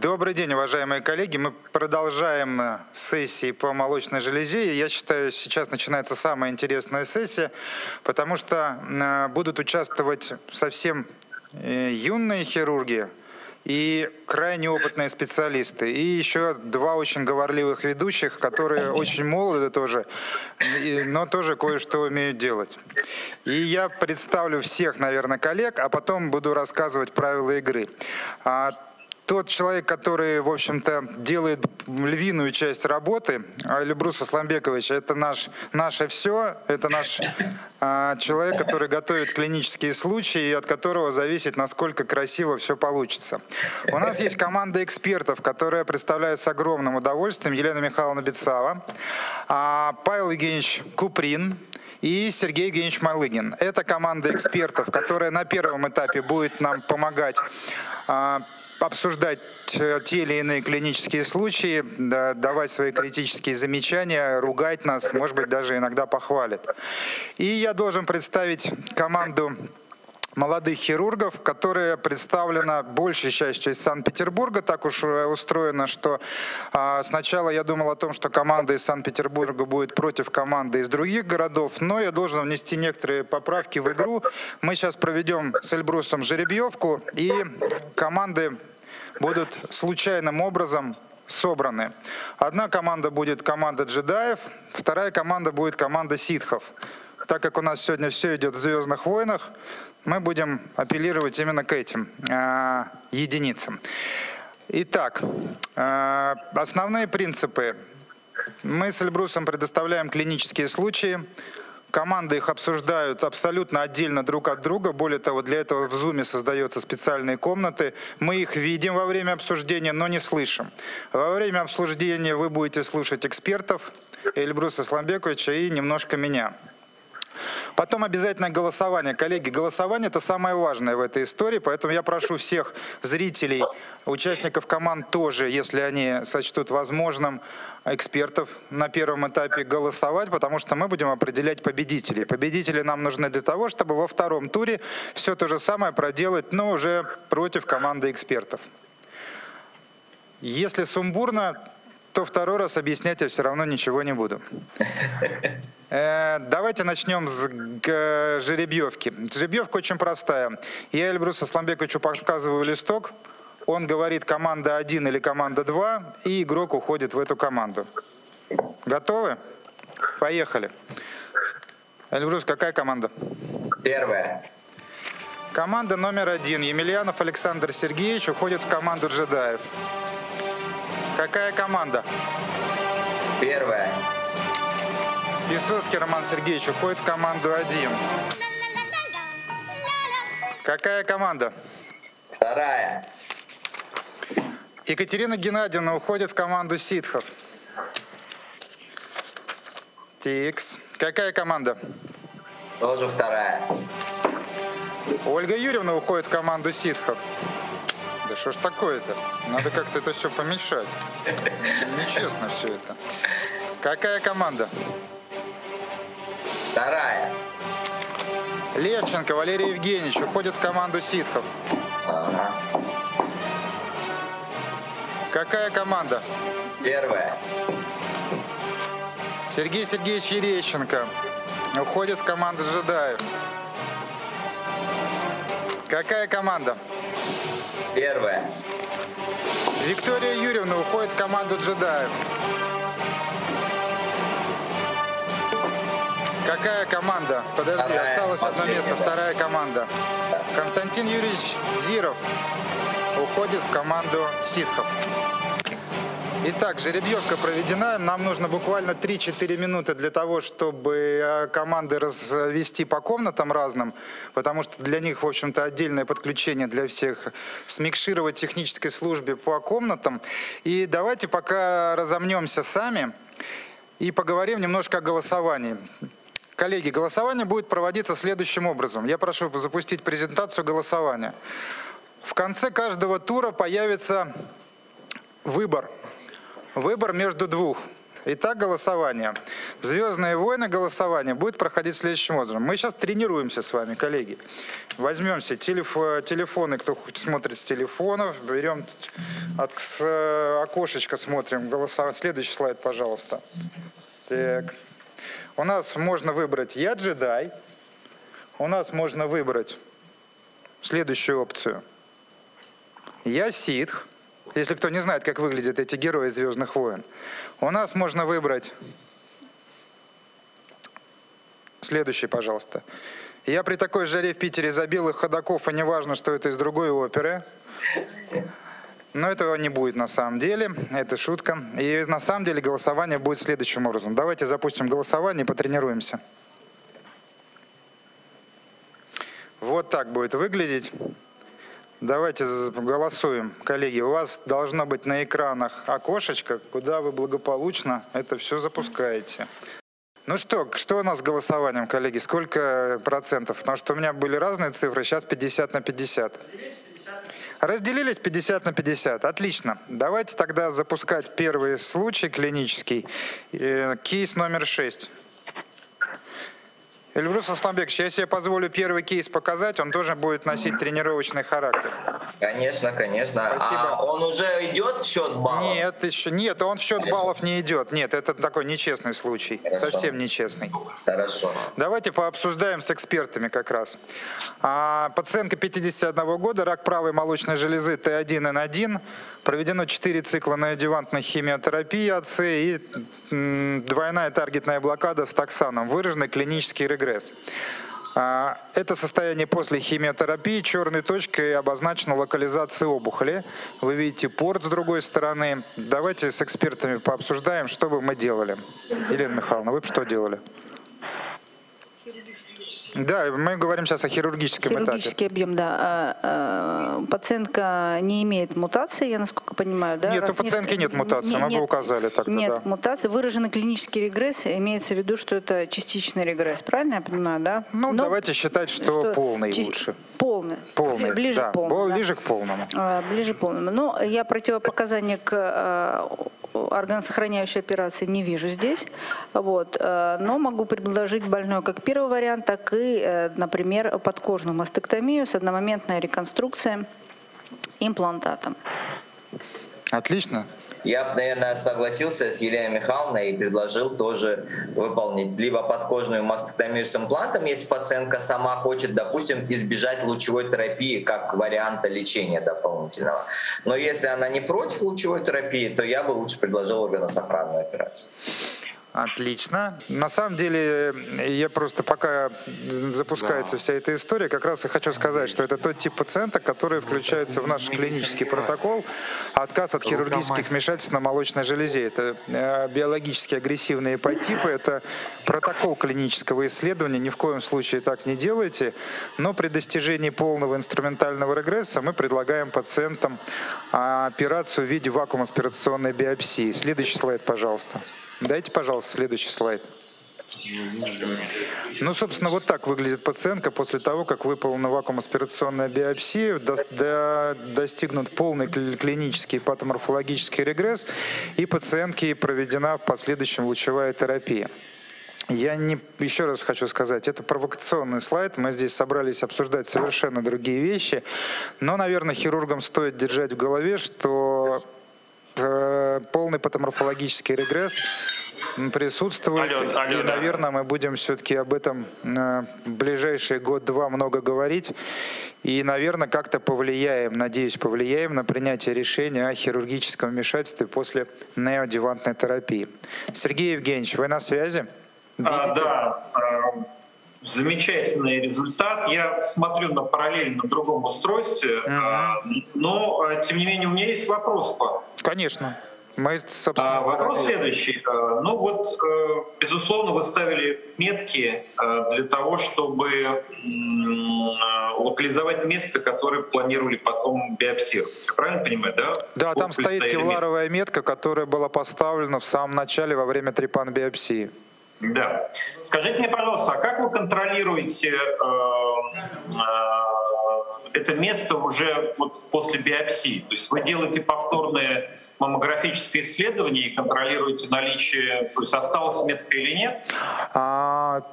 Добрый день, уважаемые коллеги. Мы продолжаем сессии по молочной железе. Я считаю, сейчас начинается самая интересная сессия, потому что будут участвовать совсем юные хирурги и крайне опытные специалисты. И еще два очень говорливых ведущих, которые очень молоды тоже, но тоже кое-что умеют делать. И я представлю всех, наверное, коллег, а потом буду рассказывать правила игры. Тот человек, который, в общем-то, делает львиную часть работы, Эльбрус Асламбекович, это наше все, это наш человек, который готовит клинические случаи, и от которого зависит, насколько красиво все получится. У нас есть команда экспертов, которая представляет с огромным удовольствием: Елена Михайловна Бицава, Павел Евгеньевич Куприн и Сергей Евгеньевич Малыгин. Это команда экспертов, которая на первом этапе будет нам помогать обсуждать те или иные клинические случаи, давать свои критические замечания, ругать нас, может быть, даже иногда похвалит. И я должен представить команду молодых хирургов, которая представлена большей частью из Санкт-Петербурга. Так уж устроено, что сначала я думал о том, что команда из Санкт-Петербурга будет против команды из других городов, но я должен внести некоторые поправки в игру. Мы сейчас проведем с Эльбрусом жеребьевку, и команды будут случайным образом собраны. Одна команда будет команда джедаев, вторая команда будет команда ситхов. Так как у нас сегодня все идет в «Звездных войнах», мы будем апеллировать именно к этим единицам. Итак, основные принципы. Мы с Эльбрусом предоставляем клинические случаи. Команды их обсуждают абсолютно отдельно друг от друга. Более того, для этого в Zoom создаются специальные комнаты. Мы их видим во время обсуждения, но не слышим. Во время обсуждения вы будете слушать экспертов, Эльбруса Асламбековича и немножко меня. Потом обязательно голосование. Коллеги, голосование – это самое важное в этой истории, поэтому я прошу всех зрителей, участников команд тоже, если они сочтут возможным, экспертов на первом этапе голосовать, потому что мы будем определять победителей. Победители нам нужны для того, чтобы во втором туре все то же самое проделать, но уже против команды экспертов. Если сумбурно, то второй раз объяснять я все равно ничего не буду. Давайте начнем с жеребьевки. Жеребьевка очень простая. Я Эльбрусу Асламбековичу показываю листок, он говорит команда 1 или команда 2, и игрок уходит в эту команду. Готовы? Поехали. Эльбрус, какая команда? Первая. Команда номер 1. Емельянов Александр Сергеевич уходит в команду джедаев. Какая команда? Первая. Исоцкий Роман Сергеевич уходит в команду 1. Какая команда? Вторая. Екатерина Геннадьевна уходит в команду ситхов. Тикс. Какая команда? Тоже вторая. Ольга Юрьевна уходит в команду ситхов. Да что ж такое-то? Надо как-то это все помешать. Нечестно все это. Какая команда? Вторая. Левченко Валерий Евгеньевич уходит в команду ситхов. Ага. Какая команда? Первая. Сергей Сергеевич Ереченко уходит в команду джедаев. Какая команда? Первая. Виктория Юрьевна уходит в команду джедаев. Какая команда? Подожди, вторая. Осталось одно место. Вторая команда. Константин Юрьевич Зиров уходит в команду ситхов. Итак, жеребьевка проведена. Нам нужно буквально 3-4 минуты для того, чтобы команды развести по комнатам разным, потому что для них, в общем-то, отдельное подключение для всех, смикшировать технической службе по комнатам. И давайте пока разомнемся сами и поговорим немножко о голосовании. Коллеги, голосование будет проводиться следующим образом. Я прошу запустить презентацию голосования. В конце каждого тура появится выбор. Выбор между двух. Итак, голосование. «Звездные войны» голосование будет проходить следующим образом. Мы сейчас тренируемся с вами, коллеги. Возьмемся телефоны, кто смотрит с телефонов. Берем от окошечка, смотрим. Следующий слайд, пожалуйста. Так. У нас можно выбрать «Я джедай». У нас можно выбрать следующую опцию. «Я ситх». Если кто не знает, как выглядят эти герои «Звездных войн». У нас можно выбрать... Следующий, пожалуйста. «Я при такой жаре в Питере за белых ходаков, и не важно, что это из другой оперы». Но этого не будет на самом деле. Это шутка. И на самом деле голосование будет следующим образом. Давайте запустим голосование и потренируемся. Вот так будет выглядеть. Давайте голосуем. Коллеги, у вас должно быть на экранах окошечко, куда вы благополучно это все запускаете. Ну что у нас с голосованием, коллеги? Сколько процентов? Потому что у меня были разные цифры, сейчас 50 на 50. Разделились 50 на 50. Отлично. Давайте тогда запускать первый случай клинический. Кейс номер 6. Эльбрус Асламбекович, я себе позволю первый кейс показать, он тоже будет носить тренировочный характер. Конечно, конечно. Спасибо. А он уже идет в счет баллов? Нет, еще нет, он в счет баллов не идет. Нет, это такой нечестный случай, хорошо. Совсем нечестный. Хорошо. Давайте пообсуждаем с экспертами как раз. Пациентка 51 года, рак правой молочной железы Т1Н1. Проведено 4 цикла неоадъювантной химиотерапии АЦ и двойная таргетная блокада с таксаном. Выраженный клинический регресс. Это состояние после химиотерапии. Черной точкой обозначена локализация опухоли. Вы видите порт с другой стороны. Давайте с экспертами пообсуждаем, что бы мы делали. Елена Михайловна, вы бы что делали? Да, мы говорим сейчас о хирургическом этапе. Хирургический объем, да. Пациентка не имеет мутации, я насколько понимаю, да? Нет, у пациентки нет мутации, мы бы указали тогда. Нет мутации, выраженный клинический регресс, имеется в виду, что это частичный регресс, правильно я понимаю, да? Ну, давайте считать, что полный лучше. Полный. Полный, ближе к полному. Ближе к полному. Ближе к полному. Но я противопоказания к органосохраняющей операции не вижу здесь, вот. Но могу предложить больной как первый вариант, так и, например, подкожную мастектомию с одномоментной реконструкцией имплантатом. Отлично. Я бы, наверное, согласился с Еленой Михайловной и предложил тоже выполнить либо подкожную мастектомию с имплантом, если пациентка сама хочет, допустим, избежать лучевой терапии как варианта лечения дополнительного. Но если она не против лучевой терапии, то я бы лучше предложил органосохранную операцию. Отлично. На самом деле, я просто пока запускается вся эта история, как раз и хочу сказать, что это тот тип пациента, который включается в наш клинический протокол отказ от хирургических вмешательств на молочной железе. Это биологически агрессивные подтипы, это протокол клинического исследования, ни в коем случае так не делайте, но при достижении полного инструментального регресса мы предлагаем пациентам операцию в виде вакуумаспирационной биопсии. Следующий слайд, пожалуйста. Дайте, пожалуйста, следующий слайд. Ну, собственно, вот так выглядит пациентка после того, как выполнена вакуумаспирационная биопсия, достигнут полный клинический патоморфологический регресс, и пациентке проведена в последующем лучевая терапия. Еще раз хочу сказать, это провокационный слайд, мы здесь собрались обсуждать совершенно другие вещи, но, наверное, хирургам стоит держать в голове, что... полный патоморфологический регресс присутствует. И, наверное, мы будем все-таки об этом в ближайшие год-два много говорить. И, наверное, как-то повлияем, надеюсь, повлияем на принятие решения о хирургическом вмешательстве после неоадъювантной терапии. Сергей Евгеньевич, вы на связи? Да. Замечательный результат. Я смотрю на параллель на другом устройстве, но, тем не менее, у меня есть вопрос. Конечно. Вопрос следующий. Ну вот, безусловно, вы ставили метки для того, чтобы локализовать место, которое планировали потом биопсировать. Я правильно понимаю, да? Да, там стоит кевларовая метка, которая была поставлена в самом начале во время трепан-биопсии. Да. Скажите мне, пожалуйста, а как вы контролируете это место уже вот после биопсии. То есть вы делаете повторные маммографические исследования и контролируете наличие, то есть осталась метка или нет?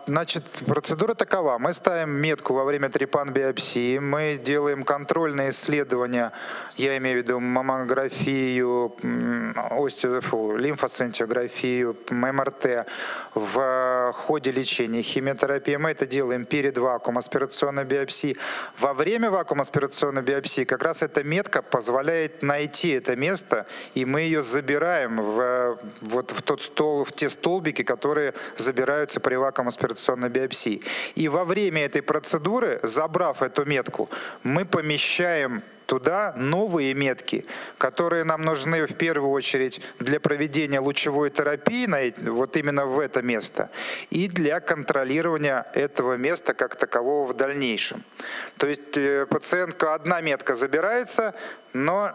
Значит, процедура такова. Мы ставим метку во время трепан-биопсии, мы делаем контрольные исследования, я имею в виду маммографию, лимфосцинтиографию, МРТ в ходе лечения химиотерапии. Мы это делаем перед вакуум-аспирационной биопсией. Во время вакуум-аспирационной биопсии как раз эта метка позволяет найти это место, и мы ее забираем в те столбики, которые забираются при вакуум-аспирационной биопсии. И во время этой процедуры, забрав эту метку, мы помещаем туда новые метки, которые нам нужны в первую очередь для проведения лучевой терапии, вот именно в это место, и для контролирования этого места как такового в дальнейшем. То есть пациентка, одна метка забирается, но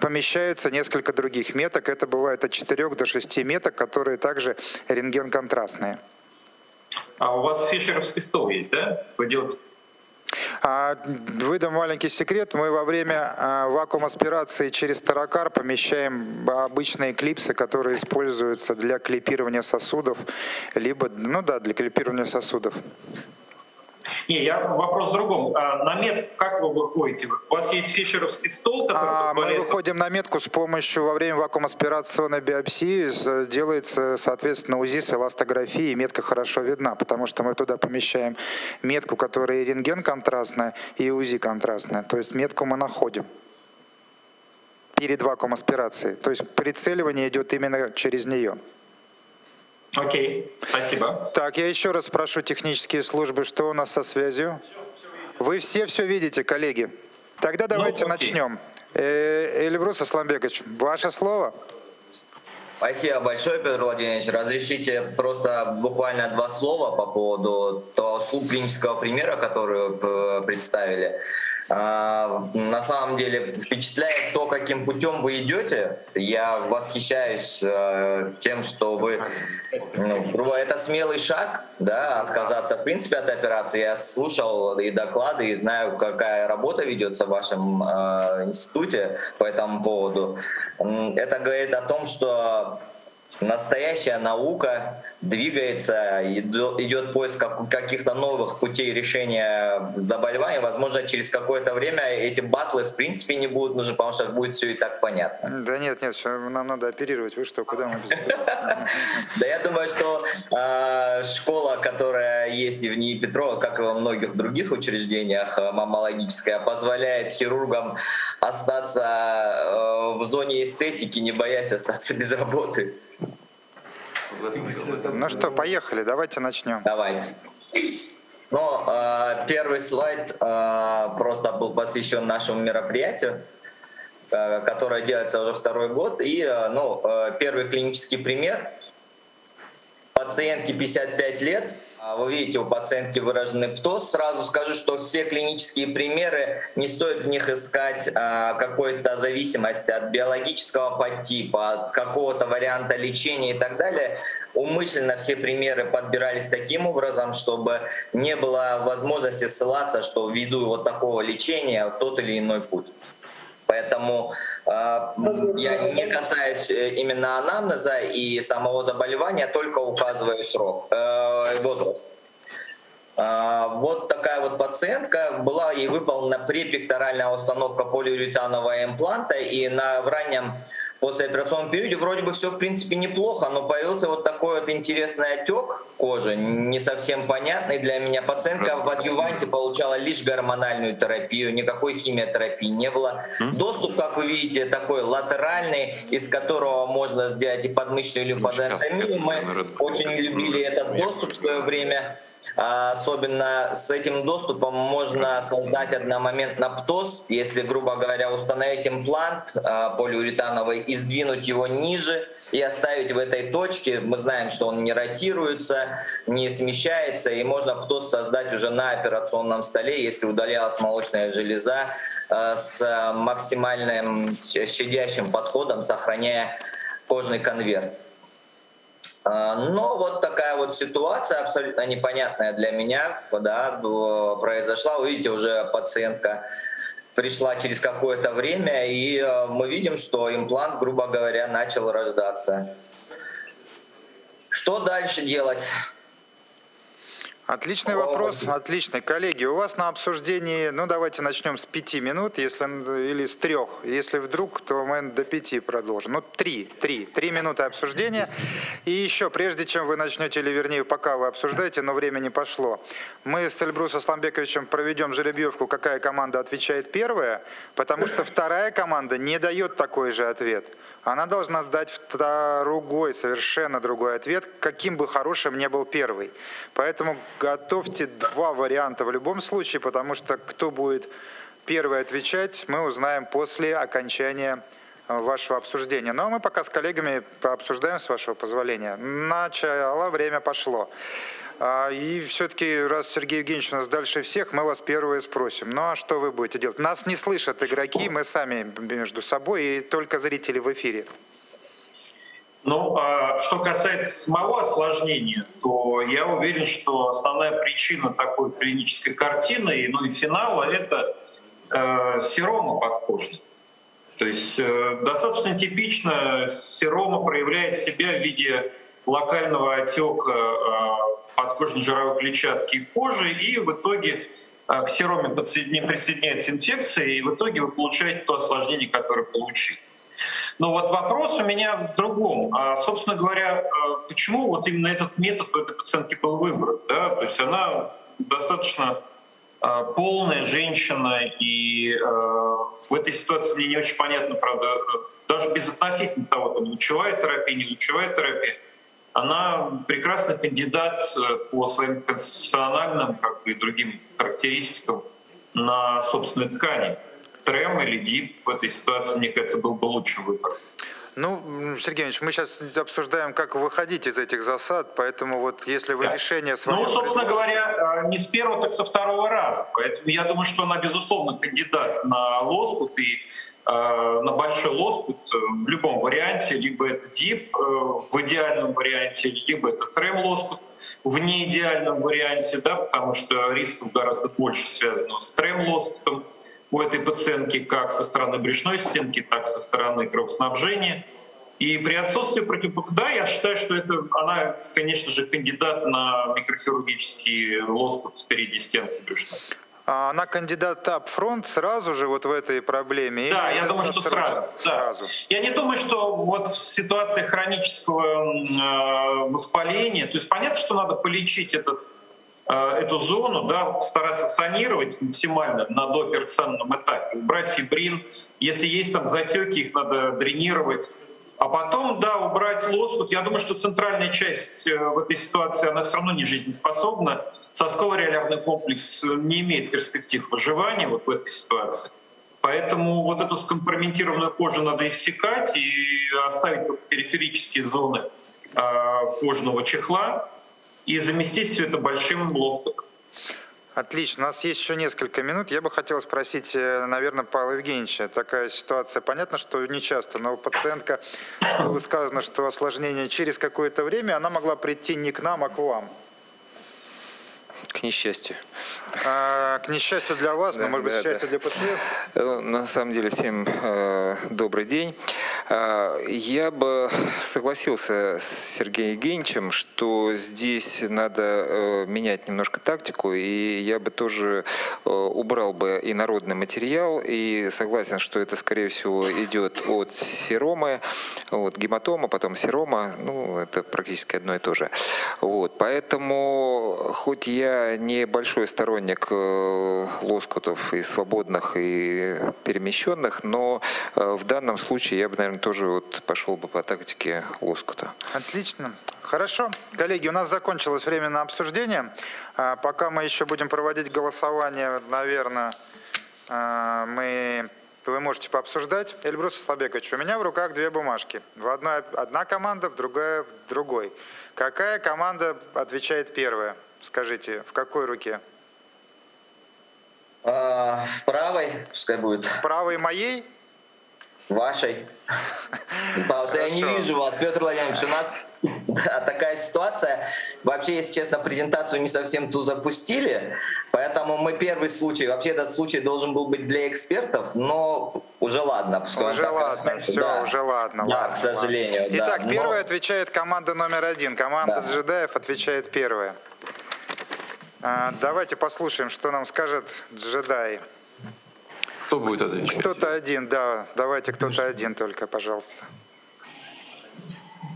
помещаются несколько других меток. Это бывает от 4 до 6 меток, которые также рентген-контрастные. А у вас фишеровский стол есть, да? Вы делаете? Выдам маленький секрет. Мы во время вакуум-аспирации через торакар помещаем обычные клипсы, которые используются для клипирования сосудов, либо, для клипирования сосудов. Не, я вопрос в другом. На метку как вы выходите? У вас есть фишеровский стол? Мы выходим на метку с помощью, во время вакуум-аспирационной биопсии делается, соответственно, УЗИ с эластографией, и метка хорошо видна, потому что мы туда помещаем метку, которая и рентген-контрастная, и УЗИ-контрастная. То есть метку мы находим перед вакуум-аспирацией. То есть прицеливание идет именно через нее. Окей, спасибо. Так, я еще раз прошу технические службы, что у нас со связью? Вы все видите, коллеги. Тогда давайте начнем. Эльбрус Асламбекович, ваше слово. Спасибо большое, Петр Владимирович. Разрешите просто буквально два слова по поводу того клинического примера, который вы представили. На самом деле впечатляет то, каким путем вы идете. Я восхищаюсь тем, что вы... это смелый шаг, да, отказаться в принципе от операции. Я слушал и доклады, и знаю, какая работа ведется в вашем институте по этому поводу. Это говорит о том, что настоящая наука двигается, идет поиск каких-то новых путей решения заболеваний. Возможно, через какое-то время эти батлы в принципе не будут нужны, потому что будет все и так понятно. Да нет, нам надо оперировать. Вы что, куда мы? Да я думаю, что школа, которая есть и в НИИ Петрова, как и во многих других учреждениях, маммологическая, позволяет хирургам остаться в зоне эстетики, не боясь остаться без работы. Ну что, поехали, давайте начнем. Давайте. Первый слайд просто был посвящен нашему мероприятию, которое делается уже второй год. И первый клинический пример. Пациентке 55 лет. Вы видите, у пациентки выраженный ПТОС. Сразу скажу, что все клинические примеры, не стоит в них искать какой-то зависимости от биологического подтипа, от какого-то варианта лечения и так далее. Умышленно все примеры подбирались таким образом, чтобы не было возможности ссылаться, что ввиду вот такого лечения тот или иной путь. Поэтому я не касаюсь именно анамнеза и самого заболевания, только указываю возраст. Вот такая вот пациентка, была ей выполнена препекторальная установка полиуретанового импланта, и в раннем послеоперационном периоде вроде бы все в принципе неплохо, но появился вот такой вот интересный отек кожи, не совсем понятный для меня. Пациентка в адъюванте получала лишь гормональную терапию, никакой химиотерапии не было. Доступ, как вы видите, такой латеральный, из которого можно сделать и подмышечную лимфодентомию. Мы очень любили этот доступ в свое время. Особенно с этим доступом можно создать одномоментно ПТОС, если, грубо говоря, установить имплант полиуретановый и сдвинуть его ниже и оставить в этой точке. Мы знаем, что он не ротируется, не смещается, и можно ПТОС создать уже на операционном столе, если удалялась молочная железа, с максимальным щадящим подходом, сохраняя кожный конверт. Но вот такая вот ситуация абсолютно непонятная для меня, да, произошла. Вы видите, уже пациентка пришла через какое-то время, и мы видим, что имплант, грубо говоря, начал рождаться. Что дальше делать? Отличный вопрос, отличный. Коллеги, у вас на обсуждении, ну давайте начнем с 5 минут, если, или с 3. Если вдруг, то мы до 5 продолжим. Ну, 3 минуты обсуждения. И еще, прежде чем вы начнете, или вернее, пока вы обсуждаете, но время не пошло, мы с Эльбрусом Асламбековичем проведем жеребьевку, какая команда отвечает первая, потому что вторая команда не дает такой же ответ. Она должна дать другой, совершенно другой ответ, каким бы хорошим ни был первый. Поэтому готовьте 2 варианта в любом случае, потому что кто будет первый отвечать, мы узнаем после окончания вашего обсуждения. Ну а мы пока с коллегами пообсуждаем, с вашего позволения. Начало, время пошло. И все-таки, раз Сергей Евгеньевич у нас дальше всех, мы вас первые спросим. Ну а что вы будете делать? Нас не слышат игроки, мы сами между собой и только зрители в эфире. Ну, что касается самого осложнения, то я уверен, что основная причина такой клинической картины, ну и финала, это серома подкожной. То есть достаточно типично серома проявляет себя в виде локального отека подкожно-жировой клетчатки и кожи, и в итоге к сероме присоединяется инфекция, и в итоге вы получаете то осложнение, которое получили. Но вот вопрос у меня в другом. Собственно говоря, почему вот именно этот метод у этой пациентки был выбран? Да? То есть она достаточно полная женщина, и в этой ситуации мне не очень понятно, правда, даже безотносительно того, там лучевая терапия, не лучевая терапия, она прекрасный кандидат по своим конституциональным, как и другим характеристикам на собственной ткани. Трем или ГИП в этой ситуации, мне кажется, был бы лучший выбор. Ну, Сергей Евгеньевич, мы сейчас обсуждаем, как выходить из этих засад, поэтому вот если вы решение свое... Ну, собственно говоря, не с первого, так со второго раза. Поэтому я думаю, что она, безусловно, кандидат на лоскут и на большой лоскут в любом варианте. Либо это ДИП в идеальном варианте, либо это трем-лоскут в неидеальном варианте, да, потому что рисков гораздо больше связано с трем-лоскутом у этой пациентки как со стороны брюшной стенки, так и со стороны кровоснабжения. И при отсутствии противопоказаний, да, я считаю, что это она, конечно же, кандидат на микрохирургический лоскут спереди стенки брюшной. А она кандидат апфронт сразу же вот в этой проблеме? Да, я думаю, что сразу. Я не думаю, что вот в ситуации хронического воспаления, то есть понятно, что надо полечить эту зону, да, стараться санировать максимально на дооперационном этапе, убрать фибрин, если есть там затеки, их надо дренировать, а потом, да, убрать лоскут. Я думаю, что центральная часть в этой ситуации, она все равно не жизнеспособна, сосково-реолярный комплекс не имеет перспектив выживания вот в этой ситуации, поэтому вот эту скомпрометированную кожу надо иссекать и оставить периферические зоны кожного чехла, и заместить все это большим лоскутом. Отлично. У нас есть еще несколько минут. Я бы хотел спросить, наверное, Павла Евгеньевича. Такая ситуация, понятно, что не часто, но пациентка, было сказано, что осложнение через какое-то время, она могла прийти не к нам, а к вам. К несчастью. К несчастью для вас, да, но, может быть, да, счастье для пациентов? На самом деле, всем добрый день. Я бы согласился с Сергеем Евгеньевичем, что здесь надо менять немножко тактику, и я бы тоже убрал бы инородный материал, и согласен, что это, скорее всего, идет от серомы, от гематомы, потом серома, ну, это практически одно и то же. Вот, поэтому, хоть я не большой сторонник лоскутов и свободных, и перемещенных, но в данном случае я бы, наверное, тоже вот пошел бы по тактике лоскута. Отлично. Хорошо. Коллеги, у нас закончилось время на обсуждение. Пока мы еще будем проводить голосование, наверное, вы можете пообсуждать. Эльбрус Асламбекович, у меня в руках 2 бумажки. В одной одна команда, в другой в другой. Какая команда отвечает первая? Скажите, в какой руке? В правой, пускай будет. В правой моей? Вашей. Потому что я не вижу вас, Петр Владимирович, у нас... такая ситуация. Вообще, если честно, презентацию не совсем ту запустили, поэтому мы первый случай. Вообще этот случай должен был быть для экспертов, но уже ладно. Уже так, ладно, все, да. Уже ладно. Да, ладно, к сожалению. Ладно. Итак, да, первая отвечает команда номер один. Команда джедаев отвечает первая. Давайте послушаем, что нам скажет джедай. Кто будет отвечать? Кто-то один, да. Давайте кто-то один только, пожалуйста.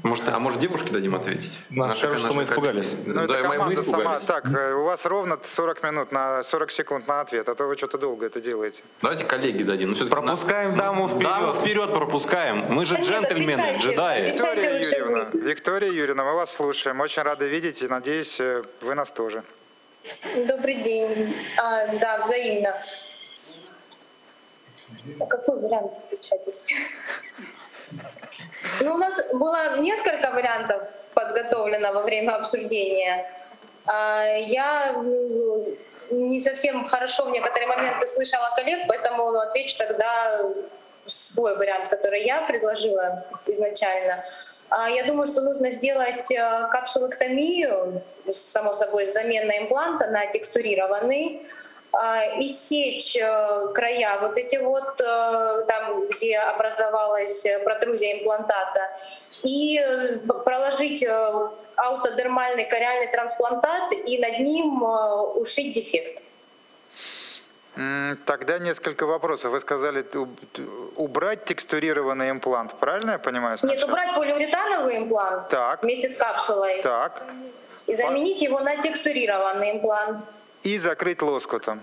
Может, а может девушке дадим ответить? Нас скажут, что мы испугались. Ну, да, мы испугались. Сама. Так, у вас ровно 40 секунд на ответ, а то вы что-то долго это делаете. Давайте коллеги дадим. Ну, пропускаем даму вперед. Даму вперед пропускаем. Мы же джентльмены, джедаи. Виктория Юрьевна, Виктория Юрьевна, мы вас слушаем. Очень рады видеть и, надеюсь, вы нас тоже. Добрый день. Да, взаимно. Какой вариант отвечать? Ну, у нас было несколько вариантов подготовлено во время обсуждения. Я не совсем хорошо в некоторые моменты слышала коллег, поэтому отвечу тогда свой вариант, который я предложила изначально. Я думаю, что нужно сделать капсулэктомию, само собой, замена импланта на текстурированный, и сечь края, вот эти вот, там, где образовалась протрузия имплантата, и проложить аутодермальный кориальный трансплантат и над ним ушить дефект. Тогда несколько вопросов. Вы сказали убрать текстурированный имплант, правильно я понимаю? Сначала? Нет, убрать полиуретановый имплант, так, вместе с капсулой, так, и заменить его на текстурированный имплант. И закрыть лоскутом.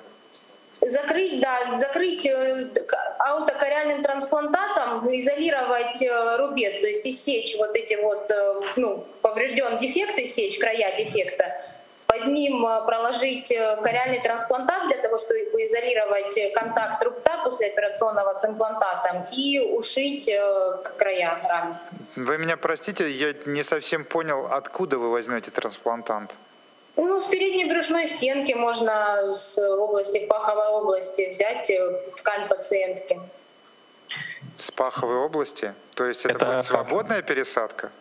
Закрыть, да, закрыть аутокориальным трансплантатом, изолировать рубец, то есть иссечь вот эти вот, ну, поврежден дефект, иссечь края дефекта, под ним проложить кориальный трансплантат для того, чтобы изолировать контакт рубца послеоперационного с имплантатом и ушить края ран. Вы меня простите, я не совсем понял, откуда вы возьмете трансплантант? Ну, с передней брюшной стенки можно с области, в паховой области взять ткань пациентки. С паховой области? То есть это будет свободная пересадка?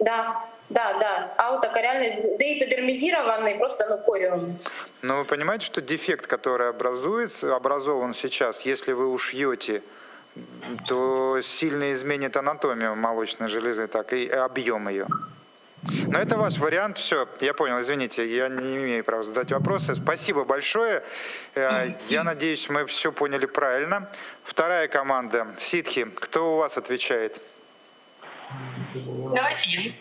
Да, да, да. Аутокориальный, деэпидермизированный, просто ну, кориум. Но вы понимаете, что дефект, который образован сейчас, если вы ушьете, то сильно изменит анатомию молочной железы, так и объем ее. Но это ваш вариант, все, я понял, извините, я не имею права задать вопросы. Спасибо большое, я надеюсь, мы все поняли правильно. Вторая команда, ситхи, кто у вас отвечает? Давайте я.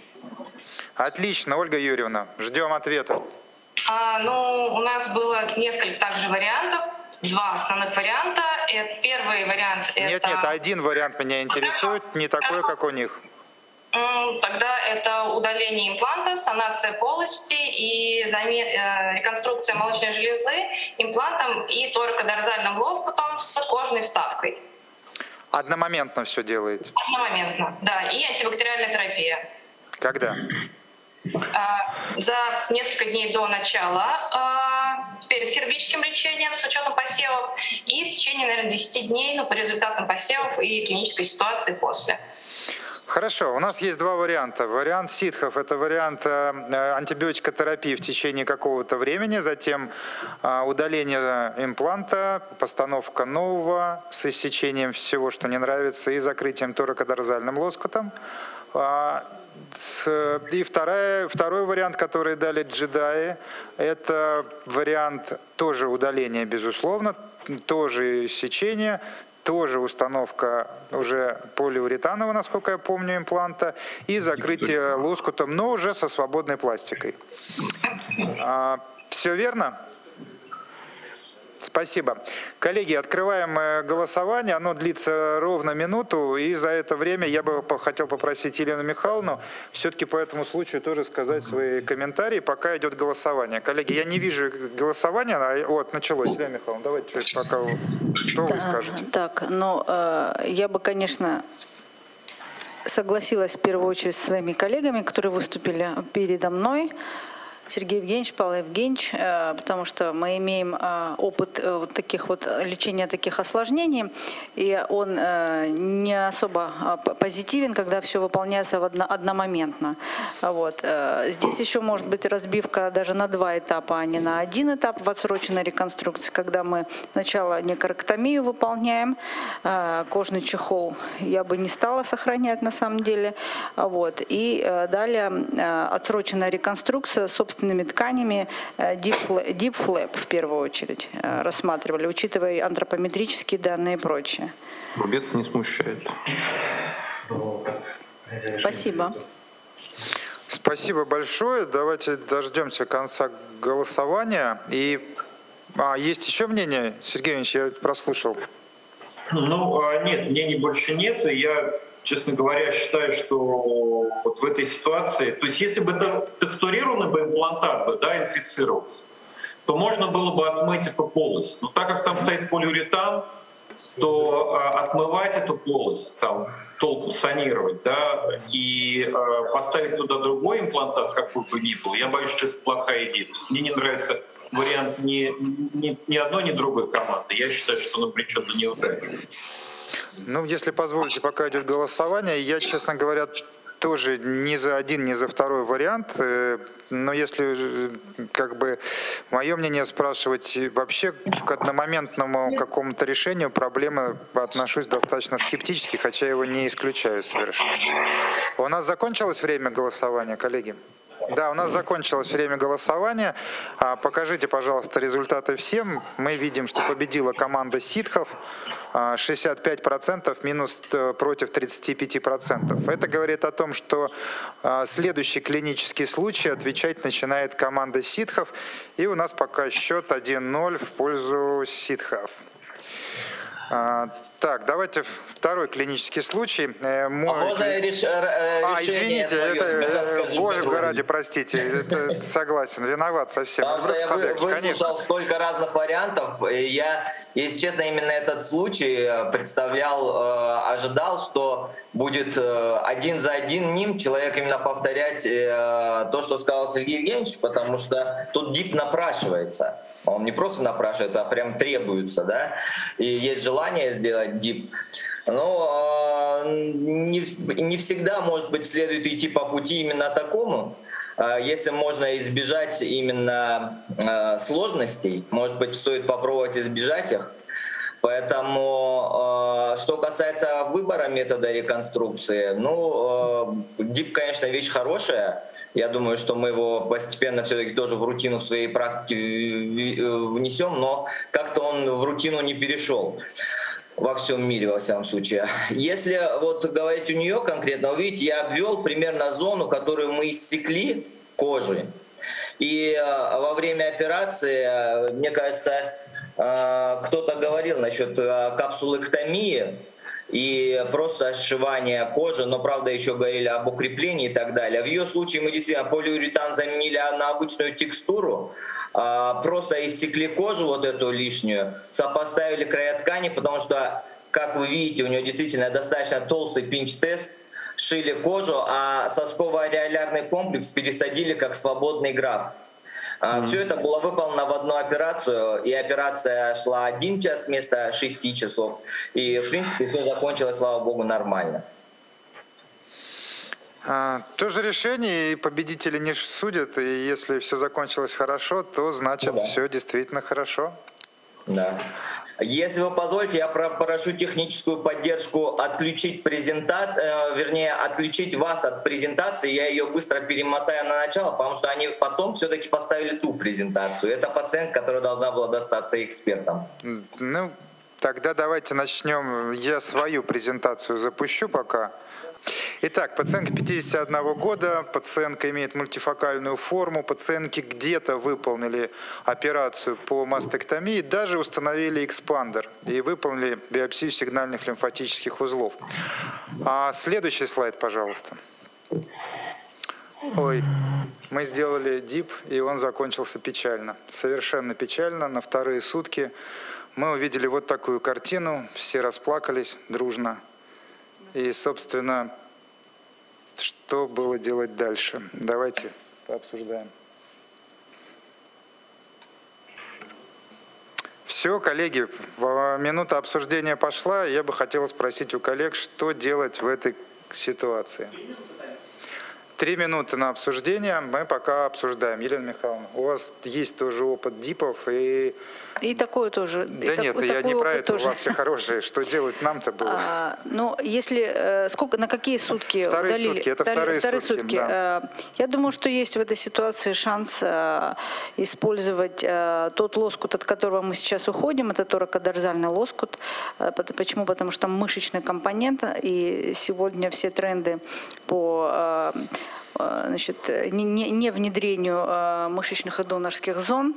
Отлично, Ольга Юрьевна, ждем ответа. Ну, у нас было несколько также вариантов. Два основных варианта. Первый вариант это... Нет, нет, один вариант меня интересует, не такой, как у них. Тогда это удаление импланта, санация полости и реконструкция молочной железы имплантом и торакодорзальным лоскутом с кожной вставкой. Одномоментно все делаете? Одномоментно, да. И антибактериальная терапия. Когда? За несколько дней до начала, перед хирургическим лечением с учетом посевов и в течение, наверное, 10 дней, но по результатам посевов и клинической ситуации после. Хорошо, у нас есть два варианта. Вариант ситхов – это вариант антибиотикотерапии в течение какого-то времени, затем удаление импланта, постановка нового с иссечением всего, что не нравится, и закрытием торакодорзальным лоскутом. И второй вариант, который дали джедаи, это вариант тоже удаления, безусловно, тоже иссечения, тоже установка уже полиуретанового, насколько я помню, импланта, и закрытие лоскутом, но уже со свободной пластикой. Все верно? Спасибо. Коллеги, открываем голосование. Оно длится ровно минуту, и за это время я бы хотел попросить Елену Михайловну все-таки по этому случаю тоже сказать свои комментарии, пока идет голосование. Коллеги, я не вижу голосования. Вот, началось. Елена Михайловна, давайте пока что вы скажете. Так, ну, я бы, конечно, согласилась в первую очередь с своими коллегами, которые выступили передо мной. Сергей Евгеньевич, Павел Евгеньевич, потому что мы имеем опыт вот таких вот лечения таких осложнений, и он не особо позитивен, когда все выполняется одномоментно. Вот. Здесь еще может быть разбивка даже на два этапа, а не на один этап в отсроченной реконструкции, когда мы сначала некарактомию выполняем, кожный чехол я бы не стала сохранять на самом деле, вот, и далее отсроченная реконструкция, собственно, тканями, deep flap в первую очередь рассматривали, учитывая антропометрические данные и прочее. Рубец не смущает. Спасибо. Спасибо большое. Давайте дождемся конца голосования. И есть еще мнение, Сергей Евгеньевич, я прослушал. Ну, нет, мнений больше нет. Я, честно говоря, считаю, что вот в этой ситуации, то есть если бы текстурированный бы имплантат бы, да, инфицировался, то можно было бы отмыть эту полость. Но так как там стоит полиуретан, то отмывать эту полость, там, толком санировать, да, и поставить туда другой имплантат, какой бы ни был, я боюсь, что это плохая идея. То есть мне не нравится вариант ни одной, ни другой команды. Я считаю, что он обречен на неудачу. Ну, если позволите, пока идет голосование, я, честно говоря, тоже ни за один, ни за второй вариант. Но если, как бы, мое мнение спрашивать, вообще к одномоментному какому-то решению проблемы отношусь достаточно скептически, хотя его не исключаю совершенно. У нас закончилось время голосования, коллеги? Да, у нас закончилось время голосования. Покажите, пожалуйста, результаты всем. Мы видим, что победила команда ситхов. 65% минус против 35%. Это говорит о том, что следующий клинический случай отвечать начинает команда ситхов. И у нас пока счет 1-0 в пользу ситхов. Так, давайте второй клинический случай. Извините, это Бога ради, простите, это, согласен, виноват совсем. Я выслушал столько разных вариантов, и я, если честно, именно этот случай представлял, ожидал, что будет один за один ним человек именно повторять то, что сказал Сергей Евгеньевич, потому что тут дип напрашивается. Он не просто напрашивается, а прям требуется, да, и есть желание сделать дип. Но не всегда, может быть, следует идти по пути именно такому. Если можно избежать именно сложностей, может быть, стоит попробовать избежать их. Поэтому, что касается выбора метода реконструкции, ну, дип, конечно, вещь хорошая. Я думаю, что мы его постепенно все-таки тоже в рутину в своей практике внесем, но как-то он в рутину не перешел во всем мире, во всяком случае. Если вот говорить у нее конкретно, вы видите, я обвел примерно зону, которую мы иссекли кожей. И во время операции, мне кажется, кто-то говорил насчет капсулэктомии и просто сшивание кожи, но, правда, еще говорили об укреплении и так далее. В ее случае мы действительно полиуретан заменили на обычную текстуру, просто иссекли кожу вот эту лишнюю, сопоставили края ткани, потому что, как вы видите, у нее действительно достаточно толстый пинч-тест, шили кожу, а сосково-ареолярный комплекс пересадили как свободный графт. Все это было выполнено в одну операцию, и операция шла 1 час вместо 6 часов. И, в принципе, все закончилось, слава богу, нормально. Тоже решение, и победители не судят, и если все закончилось хорошо, то значит, ну, да, все действительно хорошо. Да. Если вы позволите, я прошу техническую поддержку отключить отключить вас от презентации. Я ее быстро перемотаю на начало, потому что они потом все-таки поставили ту презентацию. Это пациентка, которая должна была достаться экспертам. Ну, тогда давайте начнем. Я свою презентацию запущу пока. Итак, пациентка 51 года, пациентка имеет мультифокальную форму, пациентки где-то выполнили операцию по мастектомии, даже установили экспандер и выполнили биопсию сигнальных лимфатических узлов. Следующий слайд, пожалуйста. Ой, мы сделали дип, и он закончился печально, совершенно печально, на вторые сутки мы увидели вот такую картину, все расплакались дружно. И, собственно, что было делать дальше? Давайте пообсуждаем. Все, коллеги, минута обсуждения пошла. Я бы хотел спросить у коллег, что делать в этой ситуации. 3 минуты на обсуждение, мы пока обсуждаем. Елена Михайловна, у вас есть тоже опыт ДИПов и... И такое тоже. Да и нет, я не про это, тоже. У вас все хорошее. Что делать нам-то было? Ну, если... Сколько, на какие сутки вторые удалили? Сутки, это вторые сутки. Да. Я думаю, что есть в этой ситуации шанс использовать тот лоскут, от которого мы сейчас уходим, это торакодорзальный лоскут. Почему? Потому что там мышечный компонент, и сегодня все тренды по... Значит, не внедрению мышечных и донорских зон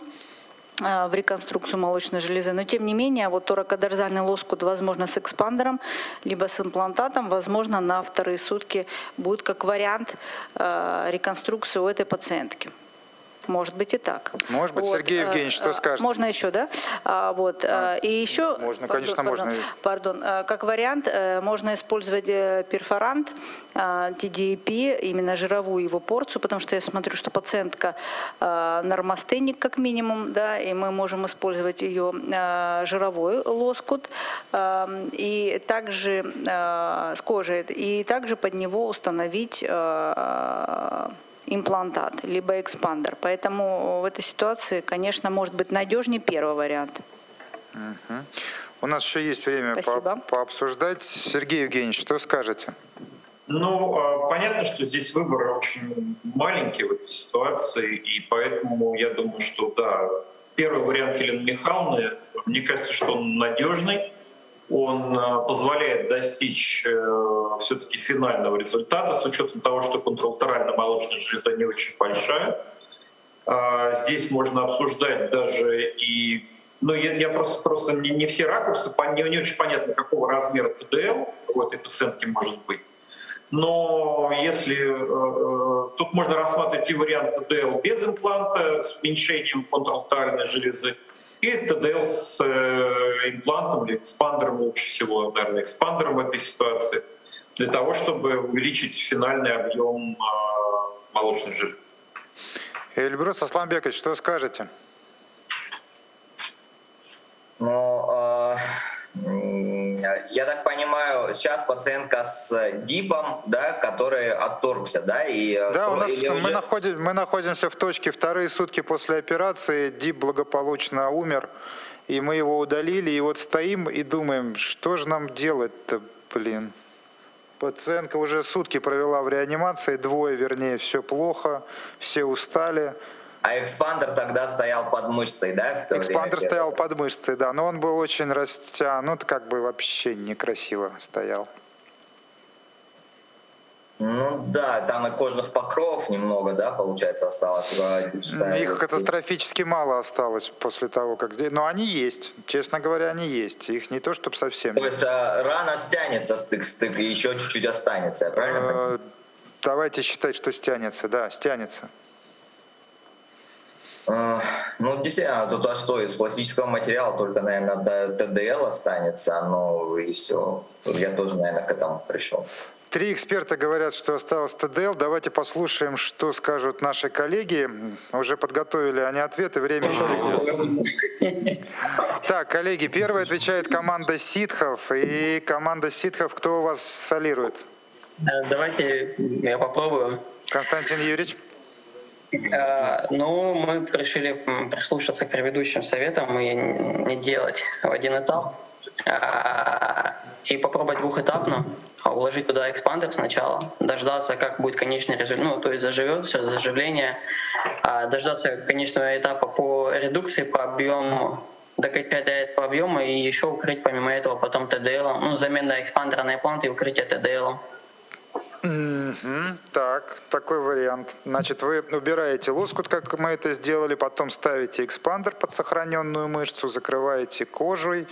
в реконструкцию молочной железы. Но тем не менее, вот торакодорзальный лоскут, возможно, с экспандером, либо с имплантатом, возможно, на вторые сутки будет как вариант реконструкции у этой пациентки. Может быть и так. Может быть, вот. Сергей Евгеньевич, что скажете? Можно еще, да? Вот. И еще... Можно, конечно, можно. Как вариант, можно использовать перфорант, TDAP, именно жировую его порцию, потому что я смотрю, что пациентка нормастеник как минимум, да, и мы можем использовать ее жировой лоскут, и также с кожей, и также под него установить имплантат, либо экспандер. Поэтому в этой ситуации, конечно, может быть надежнее первый вариант. Угу. У нас еще есть время пообсуждать. Сергей Евгеньевич, что скажете? Ну, понятно, что здесь выбор очень маленький в этой ситуации, и поэтому я думаю, что да, первый вариант Елены Михайловны, мне кажется, что он надежный, он позволяет достичь все-таки финального результата, с учетом того, что контралатеральная молочная железа не очень большая. Здесь можно обсуждать даже и... Ну, я просто не все ракурсы, не очень понятно, какого размера ТДЛ у этой пациентки может быть. Но если... Тут можно рассматривать и вариант ТДЛ без импланта, с уменьшением контралатеральной железы, и ТДЛ с имплантом или экспандером, лучше всего, наверное, экспандером в этой ситуации, для того, чтобы увеличить финальный объем молочной железы. Эльбрус Асламбекович, что скажете? Ну, я так понимаю, сейчас пациентка с ДИПом, да, который отторгся, да? И да, у нас, мы находимся в точке вторые сутки после операции, ДИП благополучно умер, и мы его удалили, и вот стоим и думаем, что же нам делать-то, блин. Пациентка уже сутки провела в реанимации, вернее, все плохо, все устали. А экспандер тогда стоял под мышцей, да? Экспандер стоял под мышцей, да, но он был очень растянут, как бы вообще некрасиво стоял. Ну да, там и кожных покровов немного, да, получается, осталось. Их катастрофически мало осталось после того, как... Но они есть, честно говоря, они есть. Их не то, чтобы совсем... То есть рана стянется стык-стык и еще чуть-чуть останется, правильно? Давайте считать, что стянется, да, стянется. Ну, действительно, тут что, из пластического материала только, наверное, до ТДЛ останется, но и все. Я тоже, наверное, к этому пришел. 3 эксперта говорят, что осталось ТДЛ. Давайте послушаем, что скажут наши коллеги. Уже подготовили они ответы. Время истекло. Так, коллеги, первая отвечает команда Ситхов. И команда Ситхов, кто у вас солирует? Давайте я попробую. Константин Юрьевич. Ну, мы решили прислушаться к предыдущим советам и не делать в один этап, и попробовать двухэтапно, уложить туда экспандер сначала, дождаться, как будет конечный результат, ну, то есть заживет все, заживление, дождаться конечного этапа по редукции, по объему, докачать до этого объема и еще укрыть помимо этого потом ТДЛ, ну, замена экспандера на имплант и укрытие ТДЛ. Так, такой вариант. Значит, вы убираете лоскут, как мы это сделали, потом ставите экспандер под сохраненную мышцу, закрываете кожей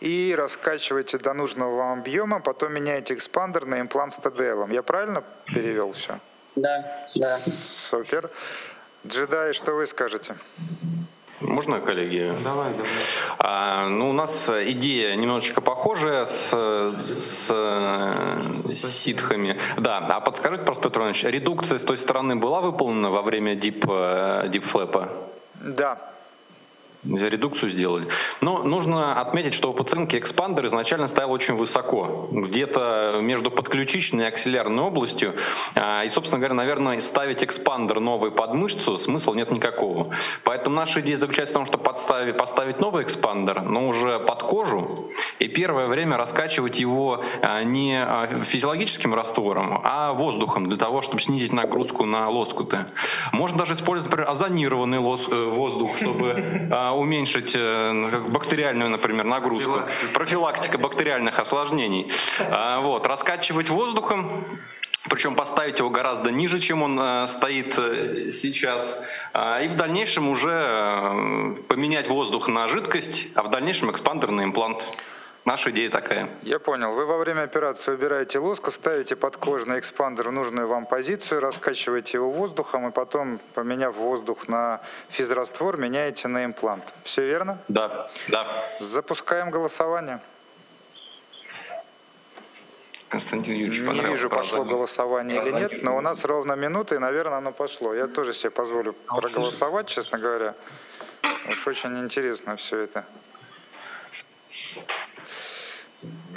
и раскачиваете до нужного вам объема, потом меняете экспандер на имплант с ТДЛ. Я правильно перевел все? Да, да. Супер. Джедай, что вы скажете? Можно, коллеги? Давай, давай. Ну, у нас идея немножечко похожая с ситхами. Да, а подскажите, Петр Владимирович, редукция с той стороны была выполнена во время дип-флэпа? Да. редукцию сделали. Но нужно отметить, что у пациентки экспандер изначально стоял очень высоко, где-то между подключичной и аксиллярной областью. И, собственно говоря, наверное, ставить экспандер новый под мышцу смысла нет никакого. Поэтому наша идея заключается в том, что поставить новый экспандер, но уже под кожу, и первое время раскачивать его не физиологическим раствором, а воздухом, для того, чтобы снизить нагрузку на лоскуты. Можно даже использовать, например, озонированный воздух, чтобы уменьшить бактериальную, например, нагрузку. Профилактика бактериальных осложнений. Вот. Раскачивать воздухом, причем поставить его гораздо ниже, чем он стоит сейчас. И в дальнейшем уже поменять воздух на жидкость, а в дальнейшем экспандер на имплант. Наша идея такая. Я понял. Вы во время операции убираете лоскут, ставите подкожный экспандер в нужную вам позицию, раскачиваете его воздухом и потом, поменяв воздух на физраствор, меняете на имплант. Все верно? Да. Да. Запускаем голосование. Константин Юрьевич, не вижу, пошло голосование или нет, но у нас ровно минута, и, наверное, оно пошло. Я тоже себе позволю проголосовать, честно говоря. Уж очень интересно все это.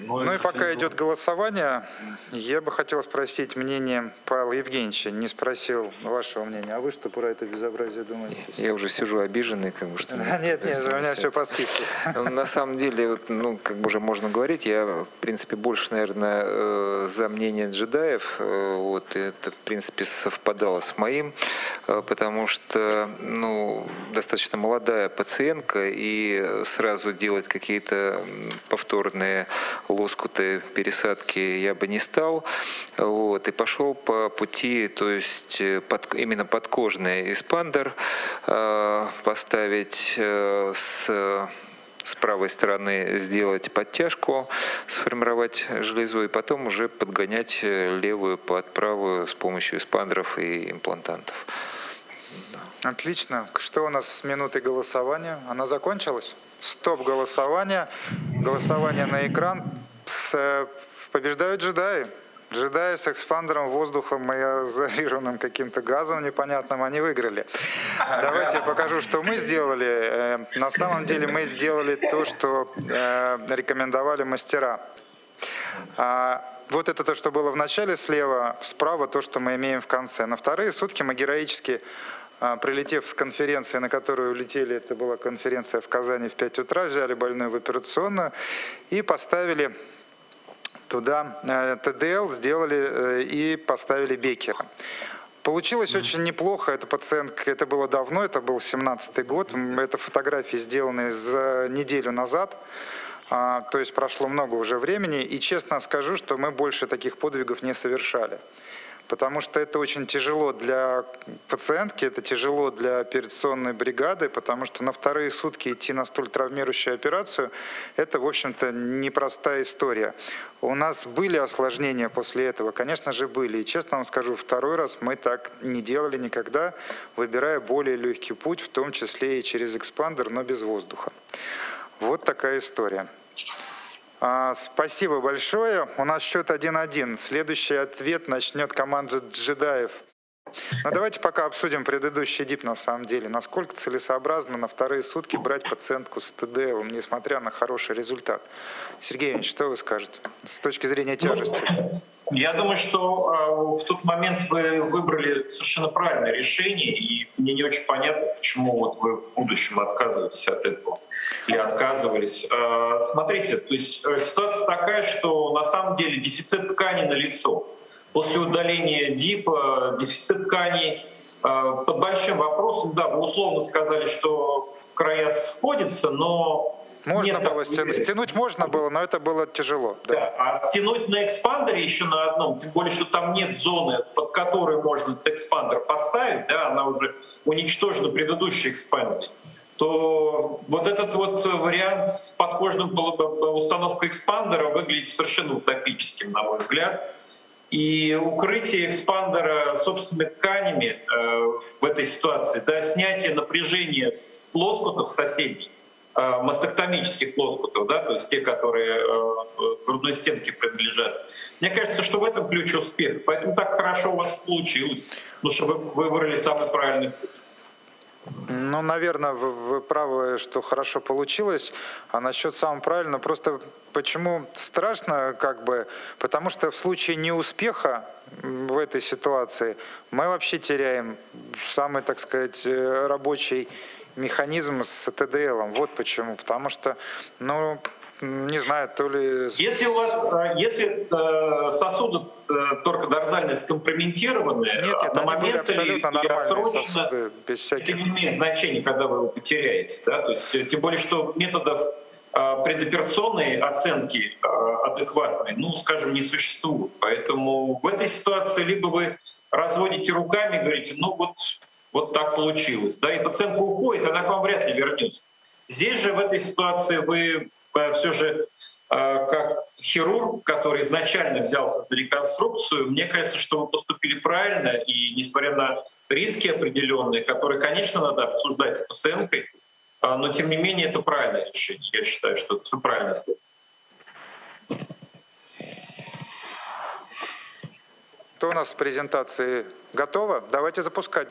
Ну и пока идет голосование, я бы хотел спросить мнение Павла Евгеньевича. Не спросил вашего мнения. А вы что про это безобразие думаете? Я уже сижу обиженный, как бы что. Нет, у меня все по списку. На самом деле, вот, ну, как бы уже можно говорить, я, в принципе, больше, наверное, за мнение джедаев. Вот, это, в принципе, совпадало с моим, потому что, ну, достаточно молодая пациентка, и сразу делать какие-то повторные лоскуты, пересадки я бы не стал, вот, и пошел по пути, то есть именно подкожный эспандер поставить, с правой стороны сделать подтяжку, сформировать железу и потом уже подгонять левую под правую с помощью эспандеров и имплантантов. Отлично. Что у нас с минутой голосования? Она закончилась? Стоп голосование. Голосование на экран. Побеждают джедаи. Джедаи с экспандером, воздухом и озонированным каким-то газом непонятным, они выиграли. Давайте я покажу, что мы сделали. На самом деле мы сделали то, что рекомендовали мастера. Вот это то, что было в начале слева, справа то, что мы имеем в конце. На вторые сутки мы героически, прилетев с конференции, на которую улетели, это была конференция в Казани в 5 утра, взяли больную в операционную и поставили туда ТДЛ, сделали и поставили Беккера. Получилось очень неплохо, эта пациентка, это было давно, это был 17-й год, это фотографии, сделанные за неделю назад. То есть прошло много уже времени, и честно скажу, что мы больше таких подвигов не совершали. Потому что это очень тяжело для пациентки, это тяжело для операционной бригады, потому что на вторые сутки идти на столь травмирующую операцию, это, в общем-то, непростая история. У нас были осложнения после этого, конечно же, были. И честно вам скажу, второй раз мы так не делали никогда, выбирая более легкий путь, в том числе и через экспандер, но без воздуха. Вот такая история. Спасибо большое. У нас счет 1-1. Следующий ответ начнет команда джедаев. Но давайте пока обсудим предыдущий дип на самом деле. Насколько целесообразно на вторые сутки брать пациентку с ТДЛ, несмотря на хороший результат? Сергей Евгеньевич, что вы скажете с точки зрения тяжести? Я думаю, что в тот момент вы выбрали совершенно правильное решение, и мне не очень понятно, почему вот вы в будущем отказываетесь от этого или отказывались. Смотрите, то есть ситуация такая, что на самом деле дефицит ткани налицо. После удаления дипа дефицит тканей под большим вопросом. Да, вы условно сказали, что края сходятся, но... Можно было стянуть, можно было, но это было тяжело. Да. Да. А стянуть на экспандере еще на одном, тем более, что там нет зоны, под которой можно этот экспандер поставить, да, она уже уничтожена предыдущей экспансией, то вот этот вот вариант с подкожным установкой экспандера выглядит совершенно утопическим, на мой взгляд. И укрытие экспандера собственными тканями в этой ситуации, да, снятие напряжения с лоскутов соседей, мастектомических лоскутов, да, то есть те, которые грудной стенке принадлежат. Мне кажется, что в этом ключ успеха. Поэтому так хорошо у вас получилось, потому что вы выбрали самый правильный путь. Ну, наверное, вы правы, что хорошо получилось. А насчет самого правильного, просто почему страшно, как бы, потому что в случае неуспеха в этой ситуации мы вообще теряем самый, так сказать, рабочий механизм с ТДЛом. Вот почему. Потому что, ну, не знаю, то ли... Если у вас, если сосуды торкодорзальные скомпрометированы, нет, на момент или отсрочно, это не имеет значения, когда вы его потеряете. Да? То есть, тем более, что методов предоперационной оценки адекватной, ну, скажем, не существует. Поэтому в этой ситуации либо вы разводите руками и говорите, ну, вот так получилось. Да? И пациентка уходит, она к вам вряд ли вернется. Здесь же в этой ситуации вы... все же, как хирург, который изначально взялся за реконструкцию, мне кажется, что вы поступили правильно, и несмотря на риски определенные, которые, конечно, надо обсуждать с пациенткой, но, тем не менее, это правильное решение. Я считаю, что это все правильно сделано. Кто у нас с презентацией готово? Давайте запускать.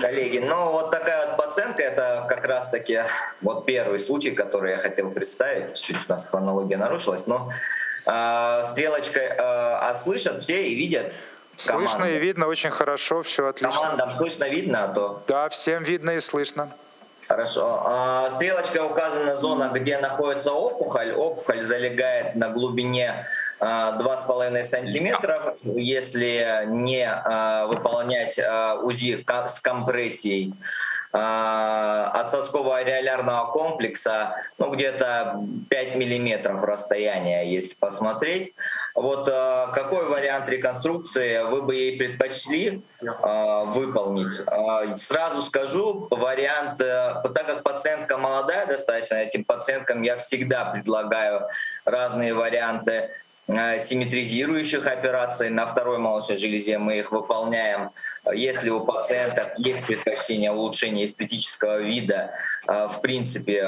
Коллеги, ну вот такая вот пациентка, это как раз-таки вот первый случай, который я хотел представить, чуть у нас хронология нарушилась, но стрелочкой слышат все и видят. Команду. Слышно и видно очень хорошо, все отлично. Командам слышно, видно, а то... Да, всем видно и слышно. Хорошо. Стрелочкой указана зона, где находится опухоль. Опухоль залегает на глубине 2,5 сантиметров. Если не выполнять УЗИ с компрессией от сосково-ареолярного комплекса, ну, где-то 5 миллиметров расстояния, если посмотреть. Вот какой вариант реконструкции вы бы ей предпочли выполнить? Сразу скажу, вариант, так как пациентка молодая достаточно, этим пациенткам я всегда предлагаю разные варианты симметризирующих операций. На второй молочной железе мы их выполняем. Если у пациентов есть предпочтение улучшения эстетического вида, в принципе,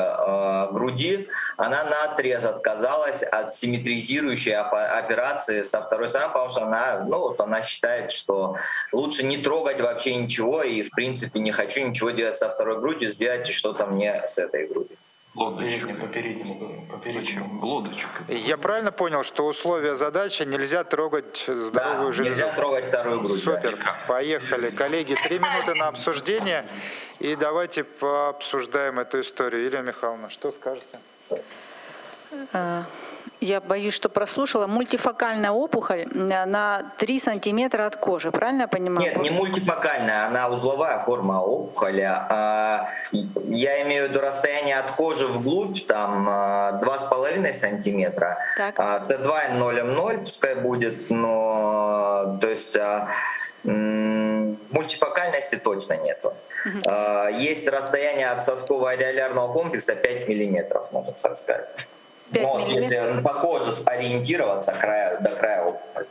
груди, она наотрез отказалась от симметризирующей операции со второй стороны, потому что она, ну, вот она считает, что лучше не трогать вообще ничего и, в принципе, не хочу ничего делать со второй грудью, сделайте что-то мне с этой грудью. Лодочку. Я правильно понял, что условия задачи нельзя трогать здоровую, да, железу? Нельзя трогать вторую грудь. Супер, да. Поехали. Коллеги, 3 минуты на обсуждение, и давайте пообсуждаем эту историю. Елена Михайловна, что скажете? Я боюсь, что прослушала. Мультифокальная опухоль на 3 сантиметра от кожи, правильно я понимаю? Нет, не мультифокальная, она узловая форма опухоли. Я имею в виду расстояние от кожи вглубь, там 2,5 сантиметра. Т2 0,0 пускай будет, но то есть мультифокальности точно нету. Есть расстояние от сосково-ареолярного комплекса 5 миллиметров, можно так сказать. Но если по коже ориентироваться до края опухоли.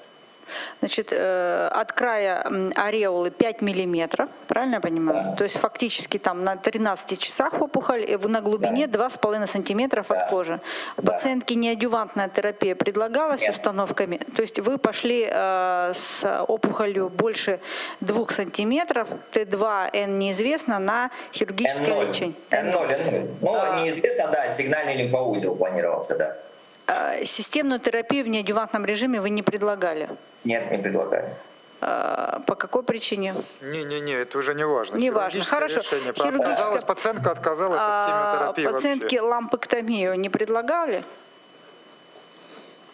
Значит, от края ареолы 5 миллиметров, правильно я понимаю? Да. То есть фактически там на 13 часах опухоль, на глубине, да, 2,5 сантиметров, да, от кожи. У, да, пациентки неадювантная терапия предлагалась. Нет. Установками? То есть вы пошли с опухолью больше 2 сантиметров, Т2, Н неизвестно, на хирургическое N0. Лечение? Н0. Ну, неизвестно, да, сигнальный лимфоузел планировался, да. Системную терапию в неадъювантном режиме вы не предлагали? Нет, не предлагали. По какой причине? Не, это уже не важно. Не важно, хорошо. Хирургическая... Пациентка отказалась от химиотерапии. Пациентке лампэктомию не предлагали?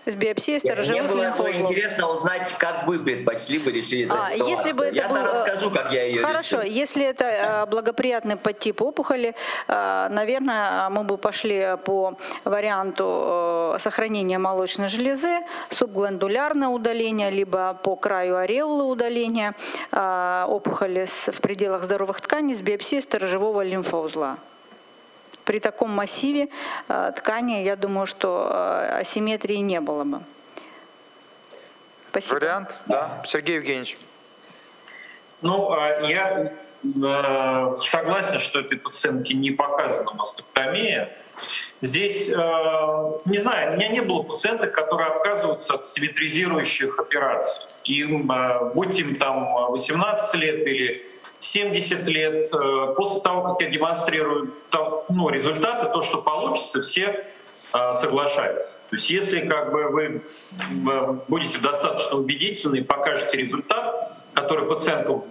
С биопсией сторожевых лимфоузлов. Мне было интересно узнать, как вы предпочли бы решить эту ситуацию. Если бы это был... расскажу, как я ее решил. Хорошо, если это благоприятный подтип опухоли, наверное, мы бы пошли по варианту сохранения молочной железы, субгландулярное удаление, либо по краю ареолы удаление опухоли в пределах здоровых тканей с биопсией сторожевого лимфоузла. При таком массиве ткани, я думаю, что асимметрии не было бы. Спасибо. Вариант, да. Сергей Евгеньевич. Ну, я согласен, что этой пациентке не показана мастектомия. Здесь, не знаю, у меня не было пациенток, которые отказываются от симметризирующих операций. Им, будь им там 18 лет или 70 лет. После того, как я демонстрирую результаты, то, что получится, все соглашаются. То есть если вы будете достаточно убедительны и покажете результат, который пациентка в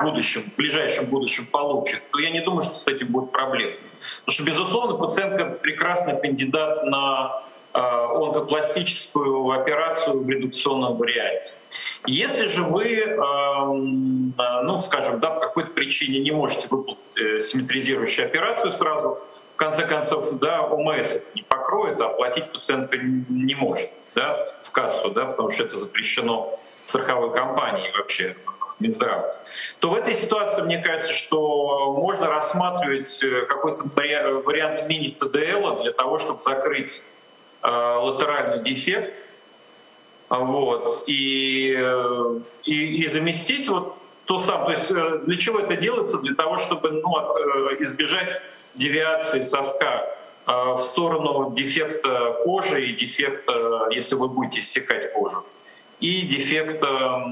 ближайшем будущем получит, то я не думаю, что с этим будет проблем. Потому что, безусловно, пациентка прекрасный кандидат на онкопластическую операцию в редукционном варианте. Если же вы, по какой-то причине не можете выполнить симметризирующую операцию сразу, в конце концов, ОМС не покроет, а оплатить пациентка не может в кассу, потому что это запрещено страховой компанией вообще, Минздрав, то в этой ситуации, мне кажется, что можно рассматривать какой-то вариант мини-ТДЛ для того, чтобы закрыть латеральный дефект, и заместить то самое. То есть для чего это делается? Для того, чтобы избежать девиации соска в сторону дефекта кожи и дефекта, если вы будете иссекать кожу, и дефекта,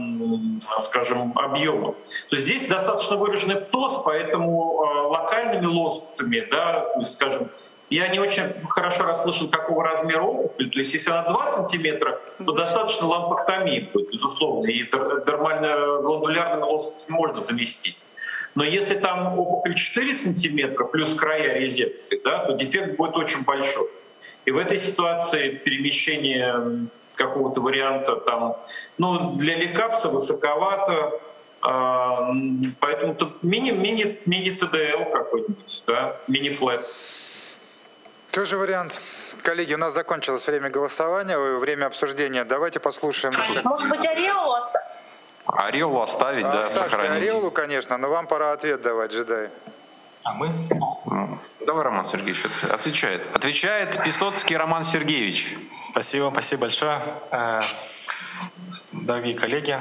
скажем, объема. То есть здесь достаточно выраженный птоз, поэтому локальными лоскутами, скажем, я не очень хорошо расслышал, какого размера опухоль. То есть если она 2 см, то достаточно лампэктомии будет, безусловно, и дермально-гландулярным лоскутом можно заместить. Но если там опухоль 4 см плюс края резекции, то дефект будет очень большой. И в этой ситуации перемещение какого-то варианта для лекапса высоковато, поэтому мини-ТДЛ какой-нибудь, мини-флэт. Тоже вариант. Коллеги, у нас закончилось время голосования, время обсуждения. Давайте послушаем. Может быть, ореолу оставить? Ореолу оставить, сохранить. Ореолу, конечно, но вам пора ответ давать, Жидай. А мы? Давай, Роман Сергеевич, отвечает. Отвечает Исоцкий Роман Сергеевич. Спасибо большое. Дорогие коллеги,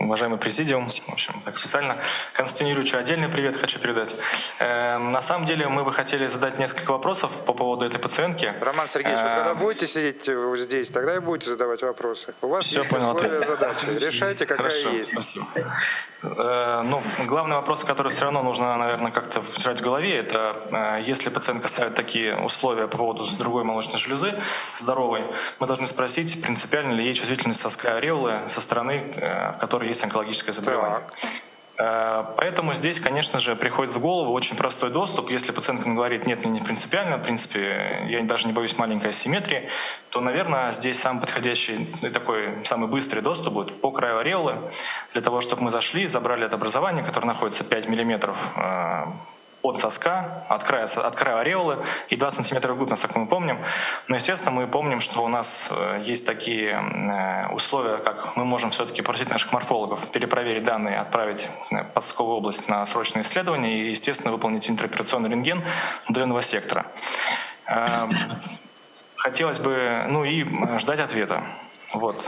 уважаемый президиум, в общем, так специально. Константину Юрьевичу отдельный привет хочу передать. На самом деле мы бы хотели задать несколько вопросов по поводу этой пациентки. Роман Сергеевич, вы когда будете сидеть здесь, тогда и будете задавать вопросы. У вас все есть условия, задачи. Решайте, какая хорошо, есть. Спасибо. Главный вопрос, который все равно нужно, наверное, как-то держать в голове, это если пациентка ставит такие условия по поводу другой молочной железы, здоровой, мы должны спросить, принципиально ли ей чувствительность соска ареолы со стороны, в которой есть онкологическое заболевание. Поэтому здесь, конечно же, приходит в голову очень простой доступ. Если пациентка говорит, нет, мне не принципиально, в принципе, я даже не боюсь маленькой асимметрии, то, наверное, здесь самый подходящий и такой самый быстрый доступ будет по краю ареолы, для того, чтобы мы зашли, забрали это образование, которое находится 5 мм от соска, от края ареолы и 2 см вглубь, насколько мы помним. Но, естественно, мы помним, что у нас есть такие условия, как мы можем все-таки просить наших морфологов перепроверить данные, отправить в подсосковую область на срочное исследование и, естественно, выполнить интероперационный рентген удаленного сектора. Хотелось бы, и ждать ответа. Вот.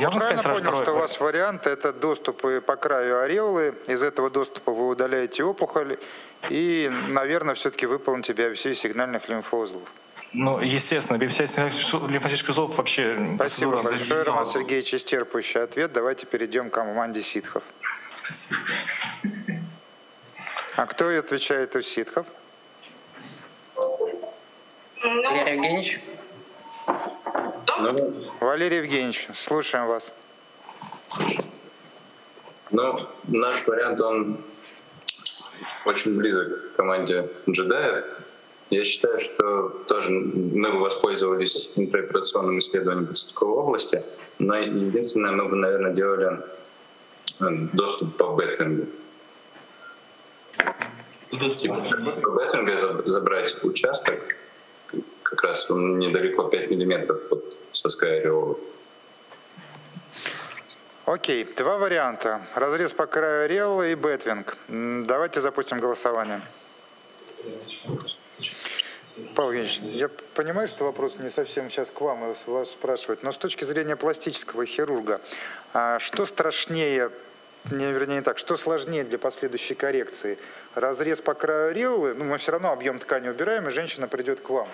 Я правильно понял, что у вас вариант – это доступы по краю ареолы, из этого доступа вы удаляете опухоль и, наверное, все-таки выполните биопсию сигнальных лимфоузлов. Естественно, биопсия лимфатических узлов вообще… Спасибо большое, Роман Сергеевич, исчерпывающий ответ. Давайте перейдем к команде ситхов. А кто отвечает у ситхов? Валерий Евгеньевич. Валерий Евгеньевич, слушаем вас. Наш вариант, он очень близок к команде джедаев. Я считаю, что тоже мы бы воспользовались интероперационным исследованием Подсосковой области, но единственное, мы бы, наверное, делали доступ по бэкрингу. По бэкрингу забрать участок, как раз он недалеко 5 мм от соска ареолы. Окей, два варианта. Разрез по краю ареолы и бэтвинг. Давайте запустим голосование. Павел Евгеньевич, я понимаю, что вопрос не совсем сейчас к вам и вас спрашивать, но с точки зрения пластического хирурга, что страшнее, что сложнее для последующей коррекции? Разрез по краю ареолы, мы все равно объем ткани убираем, и женщина придет к вам.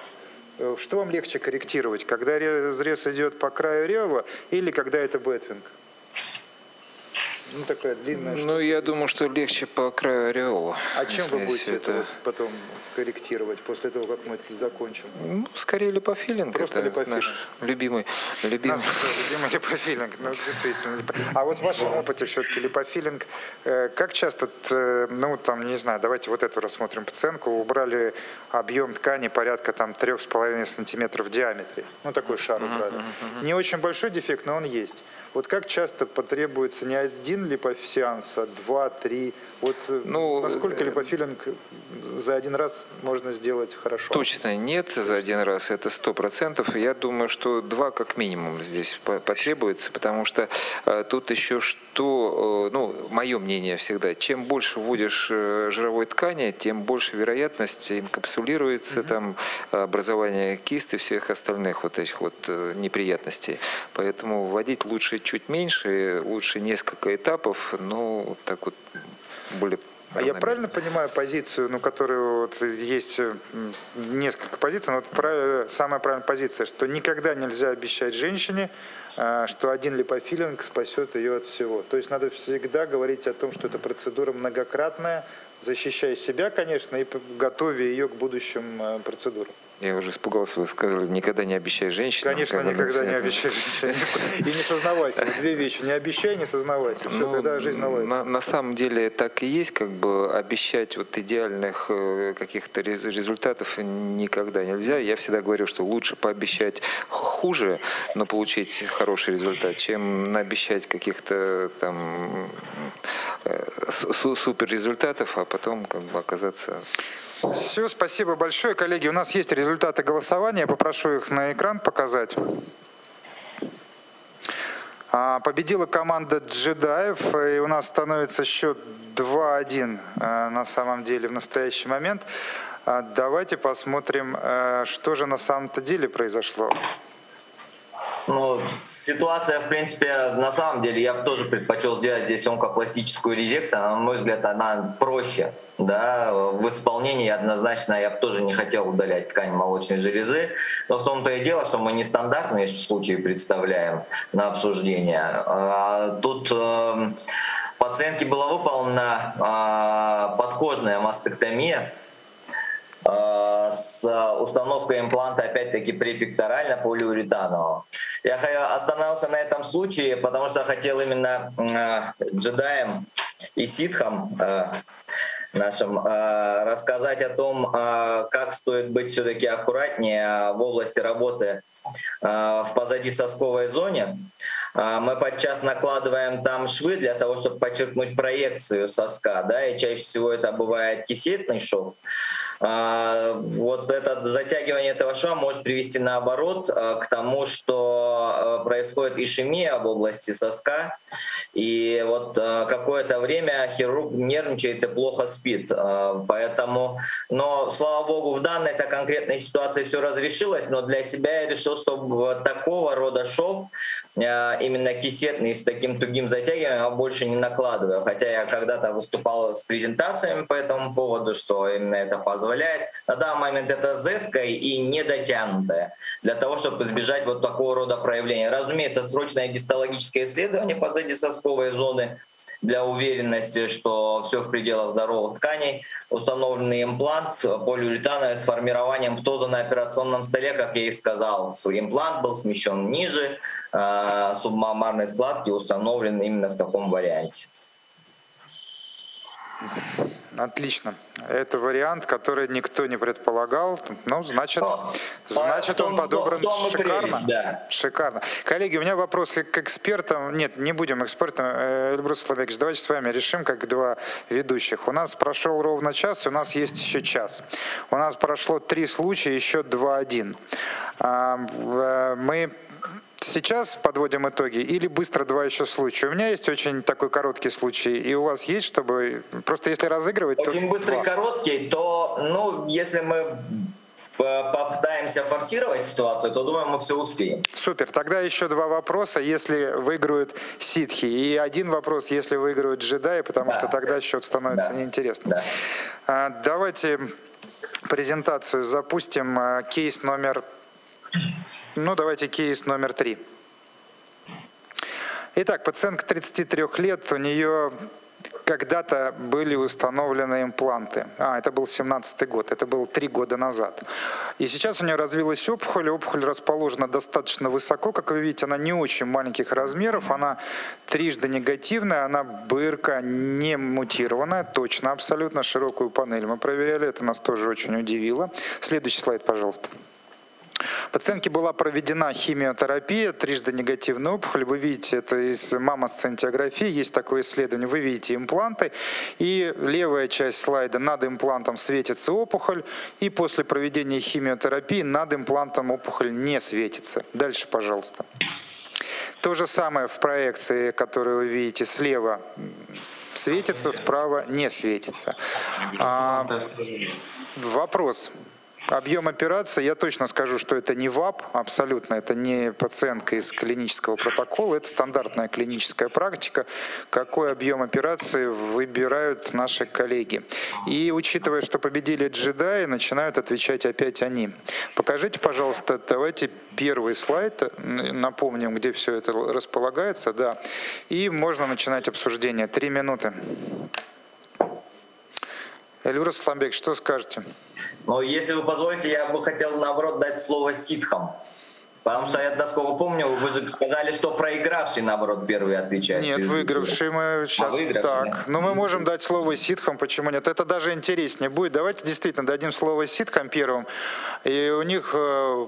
Что вам легче корректировать, когда разрез идет по краю ареолы или когда это бэтвинг? Ну, такая длинная штука. Ну, я думаю, что легче по краю ореола. А чем вы будете это потом корректировать, после того, как мы это закончим? Ну, скорее липофилинг. Просто липофилинг. Любимый. Любимый липофилинг. Ну, действительно. А вот в вашем опыте все-таки липофилинг. Как часто, ну, там, не знаю, давайте вот эту рассмотрим пациентку. Убрали объем ткани порядка там 3,5 сантиметров в диаметре. Ну, такой шар убрали. Не очень большой дефект, но он есть. Вот как часто потребуется не один липофсеанс, а 2-3? Вот ну, насколько липофилинг за один раз можно сделать хорошо? Точно нет за один раз, это 100%. Я думаю, что 2 как минимум здесь потребуется, потому что тут еще что, ну, мое мнение всегда, чем больше вводишь жировой ткани, тем больше вероятность инкапсулируется, там, образование кист и всех остальных вот этих вот неприятностей. Поэтому вводить лучше чуть меньше, лучше несколько этапов, но вот так вот более... А я правильно понимаю позицию, ну, которую вот есть несколько позиций, но вот самая правильная позиция, что никогда нельзя обещать женщине, что один липофилинг спасет ее от всего. То есть надо всегда говорить о том, что эта процедура многократная, защищая себя, конечно, и готовя ее к будущим процедурам. Я уже испугался, вы сказали, никогда не обещай женщине. Конечно, никогда не обещай женщине. И не сознавайся. Две вещи. Не обещай, не сознавайся. Все, тогда жизнь наладится. На самом деле так и есть. Как бы обещать вот идеальных каких-то результатов никогда нельзя. Я всегда говорю, что лучше пообещать хуже, но получить хороший результат, чем наобещать каких-то там супер результатов, а потом как бы оказаться... Все, спасибо большое. Коллеги, у нас есть результаты голосования. Я попрошу их на экран показать. Победила команда джедаев. И у нас становится счет 2-1 на самом деле в настоящий момент. Давайте посмотрим, что же на самом-то деле произошло. Ну, ситуация, в принципе, на самом деле, я бы тоже предпочел сделать здесь онкопластическую резекцию. На мой взгляд, она проще, да, в исполнении однозначно я бы тоже не хотел удалять ткань молочной железы. Но в том-то и дело, что мы нестандартные случаи представляем на обсуждение. Тут... пациентке была выполнена подкожная мастектомия с установкой импланта, опять-таки, препекторально полиуретанового. Я остановился на этом случае, потому что хотел именно джедаям и ситхам нашим рассказать о том, как стоит быть все-таки аккуратнее в области работы в позадисосковой зоне. Мы подчас накладываем там швы для того, чтобы подчеркнуть проекцию соска, да, и чаще всего это бывает кисетный шов. Вот это затягивание этого шва может привести, наоборот, к тому, что происходит ишемия в области соска, и вот какое-то время хирург нервничает и плохо спит. Поэтому, но, слава богу, в данной-то конкретной ситуации все разрешилось, но для себя я решил, что такого рода шов, именно кисетный, с таким тугим затягиванием, я больше не накладываю. Хотя я когда-то выступал с презентациями по этому поводу, что именно это позволяет. На данный момент это зетка и недотянутая, для того, чтобы избежать вот такого рода проявления. Разумеется, срочное гистологическое исследование позадисосковой зоны для уверенности, что все в пределах здоровых тканей. Установленный имплант полиуретановый с формированием птоза на операционном столе, как я и сказал. Имплант был смещен ниже субмамарной складки, установлен именно в таком варианте. Отлично. Это вариант, который никто не предполагал. Ну, значит он подобран шикарно. Да. Шикарно. Коллеги, у меня вопросы к экспертам. Нет, не будем экспертам. Эльбрус Асламбекович, давайте с вами решим, как два ведущих. У нас прошел ровно час, у нас есть еще час. У нас прошло 3 случая, еще 2-1. Мы... Сейчас подводим итоги или быстро 2 еще случая? У меня есть очень такой короткий случай, и у вас есть, чтобы... Просто если разыгрывать, то... Очень быстрый, короткий, то, ну, если мы попытаемся форсировать ситуацию, то, думаю, мы все успеем. Супер. Тогда еще 2 вопроса, если выиграют ситхи. И 1 вопрос, если выиграют джедаи, потому что тогда счет становится неинтересным. Давайте презентацию запустим. Кейс номер... Ну, давайте кейс номер 3. Итак, пациентка 33 лет, у нее когда-то были установлены импланты. Это был 17-й год, это было 3 года назад. И сейчас у нее развилась опухоль. Опухоль расположена достаточно высоко. Как вы видите, она не очень маленьких размеров. Она трижды негативная, она БРК не мутированная, точно, абсолютно. Широкую панель мы проверяли, это нас тоже очень удивило. Следующий слайд, пожалуйста. Пациентке была проведена химиотерапия, трижды негативная опухоль. Вы видите, это из маммосцинтиографии, есть такое исследование. Вы видите импланты, и левая часть слайда, над имплантом светится опухоль, и после проведения химиотерапии над имплантом опухоль не светится. Дальше, пожалуйста. То же самое в проекции, которую вы видите слева. Светится, справа не светится. Вопрос. Объем операции, я точно скажу, что это не ВАП, абсолютно, это не пациентка из клинического протокола, это стандартная клиническая практика, какой объем операции выбирают наши коллеги. И учитывая, что победили джедаи, начинают отвечать опять они. Покажите, пожалуйста, давайте первый слайд, напомним, где все это располагается, да, и можно начинать обсуждение. 3 минуты. Эльбрус Асламбекович, что скажете? Но если вы позволите, я бы хотел, наоборот, дать слово ситхам. Потому что, я, насколько помню, вы же сказали, что проигравший, наоборот, первый отвечает. Нет, выигравший мы сейчас... так. Но мы можем дать слово ситхам, почему нет? Это даже интереснее будет. Давайте действительно дадим слово ситхам первым, и у них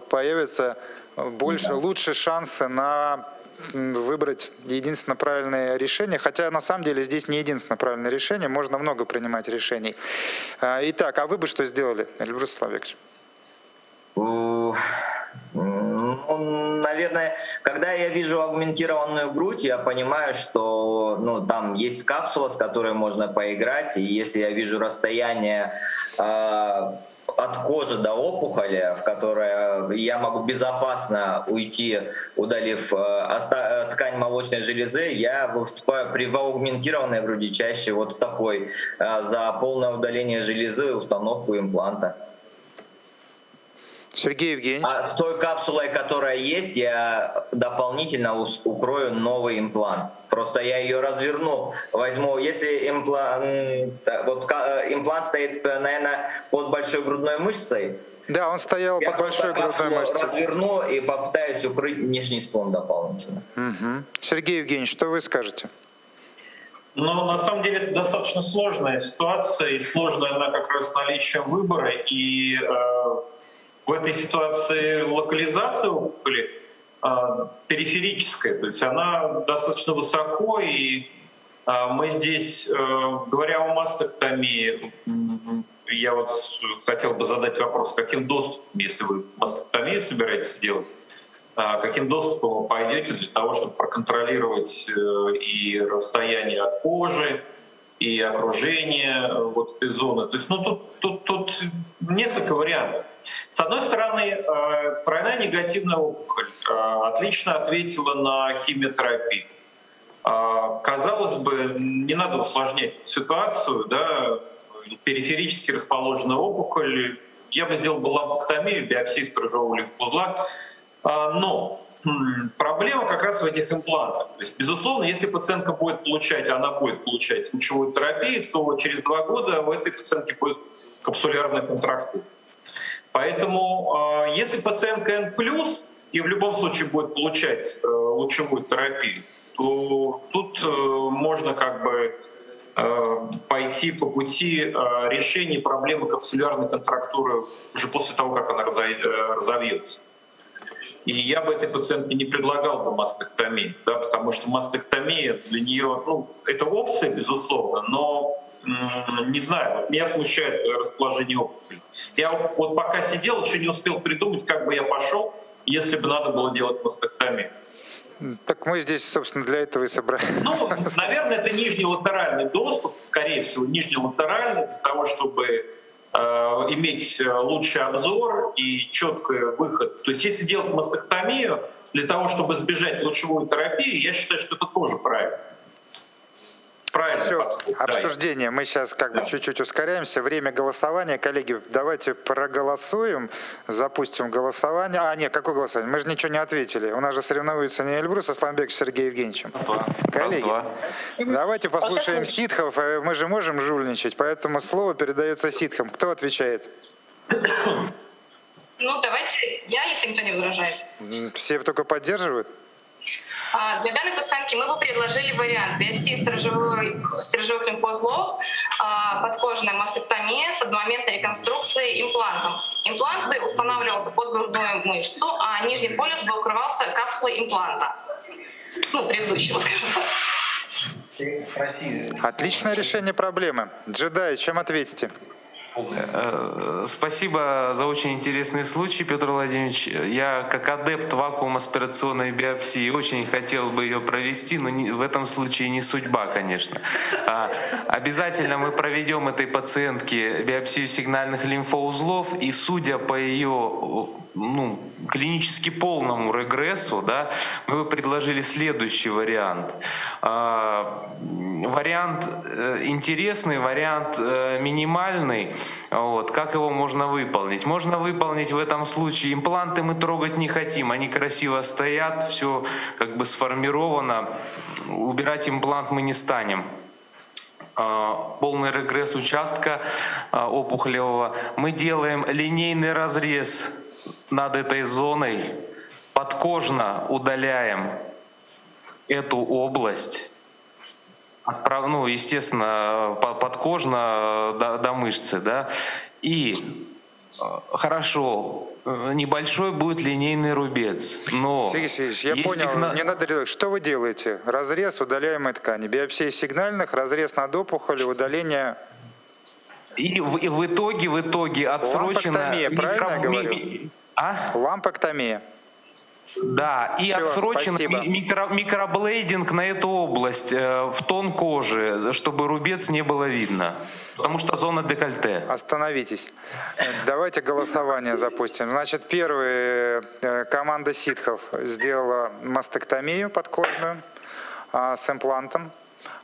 появятся лучше шансы на... выбрать единственно правильное решение, хотя на самом деле здесь не единственно правильное решение, можно много принимать решений. Итак, а вы бы что сделали, Эльбрус Асламбекович? Наверное, когда я вижу аугментированную грудь, я понимаю, что там есть капсула, с которой можно поиграть, и если я вижу расстояние... от кожи до опухоли, в которой я могу безопасно уйти, удалив ткань молочной железы, я выступаю при аугментированной груди чаще вот такой, за полное удаление железы и установку импланта. Сергей Евгеньевич. А той капсулой, которая есть, я дополнительно укрою новый имплант. Просто я ее разверну, возьму. Если имплант стоит, наверное, под большой грудной мышцей. Да, он стоял под большой грудной мышцей. Я разверну и попытаюсь укрыть нижний склон дополнительно. Угу. Сергей Евгеньевич, что вы скажете? Но на самом деле это достаточно сложная ситуация. И сложная она как раз наличием выбора. И в этой ситуации локализация опухоли периферическая, то есть она достаточно высоко, и мы здесь, говоря о мастектомии, я вот хотел бы задать вопрос, каким доступом, если вы мастектомию собираетесь делать, каким доступом вы пойдете для того, чтобы проконтролировать и расстояние от кожи, и окружение вот этой зоны. То есть, тут несколько вариантов. С одной стороны, тройная негативная опухоль отлично ответила на химиотерапию. Казалось бы, не надо усложнять ситуацию, да, периферически расположенная опухоль. Я бы сделал лобоктомию, биопсию стружевого лимфоузла, но проблема как раз в этих имплантах. То есть, безусловно, если пациентка будет получать, она будет получать лучевую терапию, то через 2 года у этой пациентки будет капсулярная контрактура. Поэтому, если пациентка N+, и в любом случае будет получать лучевую терапию, то тут можно как бы пойти по пути решения проблемы капсулярной контрактуры уже после того, как она разовьется. И я бы этой пациентке не предлагал бы мастектомию, да, потому что мастектомия для нее, это опция, безусловно, но не знаю, меня смущает расположение опухоли. Я вот пока сидел, еще не успел придумать, как бы я пошел, если бы надо было делать мастектомию. Так мы здесь, собственно, для этого и собрались. Наверное, это нижнелатеральный доступ, скорее всего, нижнелатеральный, для того, чтобы иметь лучший обзор и четкий выход. То есть если делать мастектомию для того, чтобы избежать лучевой терапии, я считаю, что это тоже правильно. Правильно. Все, обсуждение. Мы сейчас как бы чуть-чуть ускоряемся. Время голосования. Коллеги, давайте проголосуем. Запустим голосование. А, нет, какое голосование? Мы же ничего не ответили. У нас же соревнуются не Эльбрус Асламбекович с Сергеем Евгеньевичем. Коллеги, давайте послушаем ситхов. Мы же можем жульничать, поэтому слово передается ситхам. Кто отвечает? Ну, давайте я, если никто не возражает. Все только поддерживают? Для данной пациентки мы бы предложили вариант биопсии стержевых лимфоузлов, подкожная мастектомия с одномоментной реконструкцией имплантом. Имплант бы устанавливался под грудную мышцу, а нижний полюс бы укрывался капсулой импланта. Ну, предыдущего, скажем так. Отличное решение проблемы. Джедай, чем ответите? Спасибо за очень интересный случай, Петр Владимирович. Я как адепт вакуум-аспирационной биопсии очень хотел бы ее провести, но в этом случае не судьба, конечно. Обязательно мы проведем этой пациентке биопсию сигнальных лимфоузлов, и судя по ее клинически полному регрессу, мы бы предложили следующий вариант. Вариант интересный, вариант минимальный. Вот. Как его можно выполнить? Можно выполнить в этом случае. Импланты мы трогать не хотим, они красиво стоят, все как бы сформировано. Убирать имплант мы не станем. Полный регресс участка опухолевого. Мы делаем линейный разрез над этой зоной, подкожно удаляем эту область. Естественно, подкожно до мышцы, и хорошо, небольшой будет линейный рубец, но... Сергей Сергеевич, я понял, мне надо... Что вы делаете? Разрез, удаляемые ткани, биопсия сигнальных, разрез над опухолью, удаление... И в итоге отсрочена... Лампэктомия, правильно я говорю? Лампэктомия. Да, и отсрочен микроблейдинг на эту область в тон кожи, чтобы рубец не было видно, потому что зона декольте. Остановитесь. Давайте голосование запустим. Значит, первая команда ситхов сделала мастектомию подкожную с имплантом,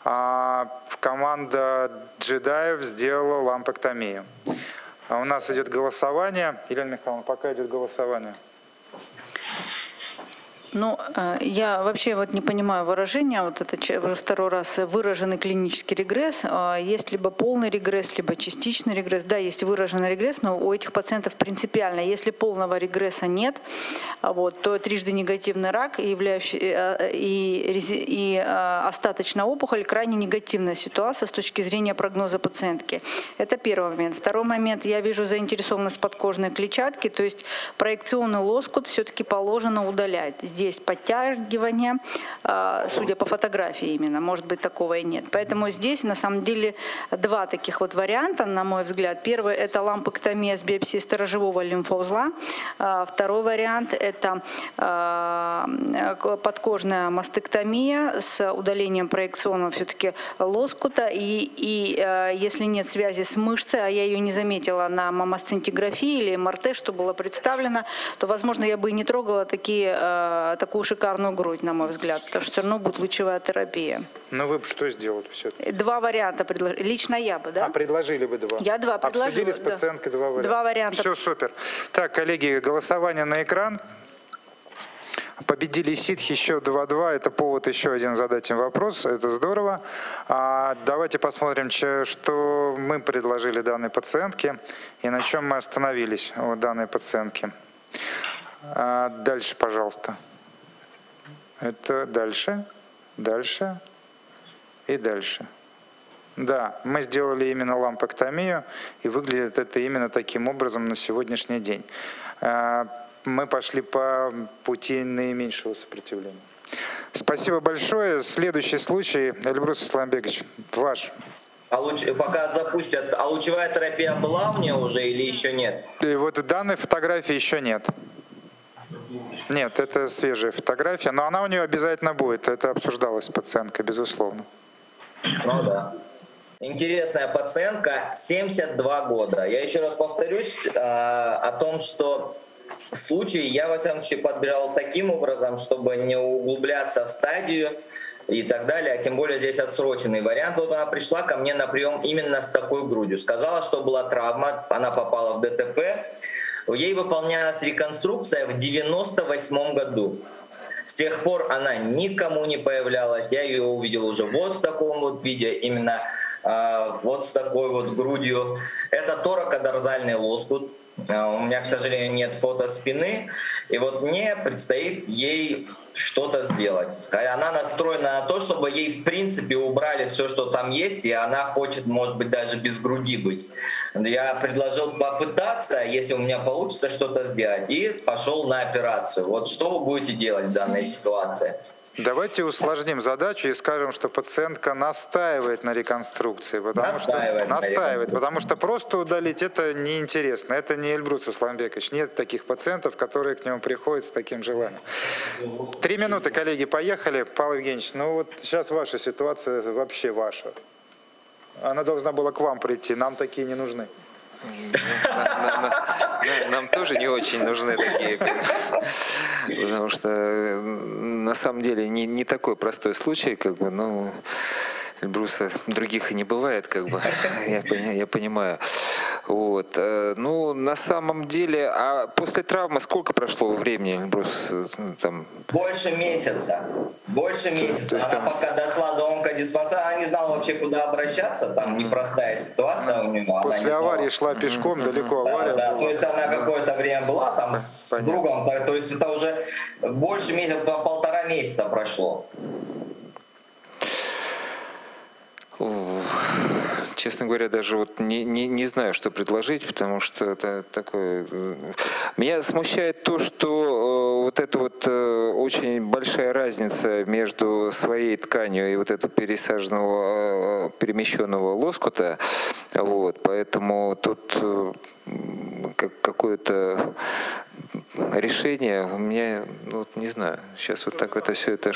а команда джедаев сделала лампэктомию. У нас идет голосование. Елена Михайловна, пока идет голосование. Ну, я вообще не понимаю выражения, это второй раз, выраженный клинический регресс. Есть либо полный регресс, либо частичный регресс. Да, есть выраженный регресс, но у этих пациентов принципиально, если полного регресса нет, то трижды негативный рак и остаточная опухоль крайне негативная ситуация с точки зрения прогноза пациентки. Это первый момент. Второй момент, я вижу заинтересованность подкожной клетчатки, то есть проекционный лоскут все-таки положено удалять. Здесь подтягивание, судя по фотографии именно, может быть, такого и нет. Поэтому здесь на самом деле два таких варианта, на мой взгляд. Первый – это лампэктомия с биопсией сторожевого лимфоузла. Второй вариант – это подкожная мастектомия с удалением проекционного все-таки лоскута. И если нет связи с мышцей, а я ее не заметила на маммосцинтиграфии или МРТ, что было представлено, то, возможно, я бы и не трогала такую шикарную грудь, на мой взгляд, потому что все равно будет лучевая терапия. Но вы бы что сделали все-таки? Два варианта предложили. Лично я бы, да? А предложили бы два? Я два предложила. Обсудили с пациенткой два варианта. Два варианта. Все, супер. Так, коллеги, голосование на экран. Победили ситхи еще 2-2. Это повод еще один задать им вопрос. Это здорово. Давайте посмотрим, что мы предложили данной пациентке и на чем мы остановились у данной пациентки. Дальше, пожалуйста. Это дальше, дальше и дальше. Да, мы сделали именно лампэктомию, и выглядит это именно таким образом на сегодняшний день. Мы пошли по пути наименьшего сопротивления. Спасибо большое. Следующий случай, Эльбрус Асламбекович, ваш. Пока запустят, а лучевая терапия была у меня уже или еще нет? И данной фотографии еще нет. Нет, это свежая фотография, но она у нее обязательно будет. Это обсуждалась пациентка, безусловно. Ну да. Интересная пациентка, 72 года. Я еще раз повторюсь о том, что случай я, во всяком случае, подбирал таким образом, чтобы не углубляться в стадию, и так далее, а тем более здесь отсроченный вариант. Вот она пришла ко мне на прием именно с такой грудью. Сказала, что была травма, она попала в ДТП. Ей выполнялась реконструкция в 98 году. С тех пор она никому не появлялась. Я ее увидел уже вот в таком вот виде, именно вот с такой вот грудью. Это торакодорзальный лоскут. У меня, к сожалению, нет фото спины, и вот мне предстоит ей что-то сделать. Она настроена на то, чтобы ей, в принципе, убрали все, что там есть, и она хочет, может быть, даже без груди быть. Я предложил попытаться, если у меня получится что-то сделать, и пошел на операцию. Вот что вы будете делать в данной ситуации? Давайте усложним задачу и скажем, что пациентка настаивает на реконструкции, потому что просто удалить это неинтересно. Это не Эльбрус Асламбекович. Нет таких пациентов, которые к нему приходят с таким желанием. 3 минуты, коллеги, поехали. Павел Евгеньевич, ну вот сейчас ваша ситуация вообще ваша. Она должна была к вам прийти, нам такие не нужны. Нам тоже не очень нужны такие, потому что на самом деле не такой простой случай, как бы, ну, Эльбруса других и не бывает, как бы, я понимаю. Вот. Ну, на самом деле, а после травмы сколько прошло времени, Эльбрус? Там... Больше месяца. То есть, она пока дошла до онкодиспансера, она не знала вообще, куда обращаться, там непростая ситуация у нее. После аварии шла пешком, далеко авария была. То есть она какое-то время была там с другом, то есть это уже больше месяца, 1,5 месяца прошло. Честно говоря, даже вот не знаю, что предложить, потому что это такое... Меня смущает то, что вот эта вот очень большая разница между своей тканью и вот этого пересаженного, перемещенного лоскута. Вот, поэтому тут какое-то решение у меня, вот не знаю, сейчас вот так это все это,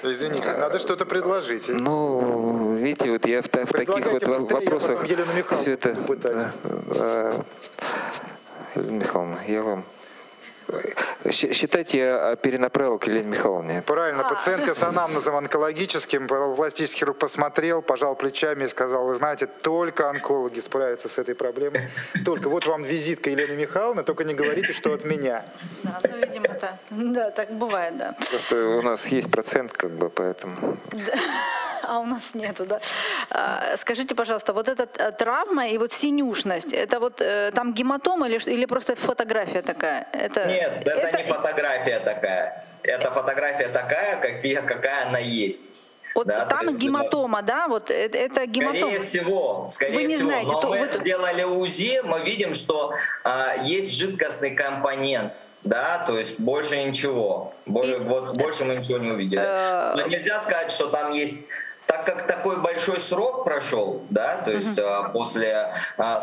Извините, надо что-то предложить. Ну, видите, вот я в таких вот вопросах... Все это, Елена Михайловна, я вам... Считайте, я перенаправил к Елене Михайловне. Правильно, пациентка с анамнезом онкологическим, пластический хирург посмотрел, пожал плечами и сказал, вы знаете, только онкологи справятся с этой проблемой. Только вот вам визитка Елены Михайловны, только не говорите, что от меня. Да, ну, видимо, да. Да, так бывает, да. Просто у нас есть процент, как бы, поэтому... А у нас нету, да. Скажите, пожалуйста, вот эта травма и вот синюшность, это вот там гематома или просто фотография такая? Это... Нет, это не фотография такая. Это фотография такая, какая она есть. Вот да, там гематома, да? Вот это гематома. Скорее всего. Знаете, но мы сделали УЗИ, мы видим, что есть жидкостный компонент, да, то есть больше ничего. Больше мы ничего не увидели. Но нельзя сказать, что там есть... Так как такой большой срок прошел, да, то есть после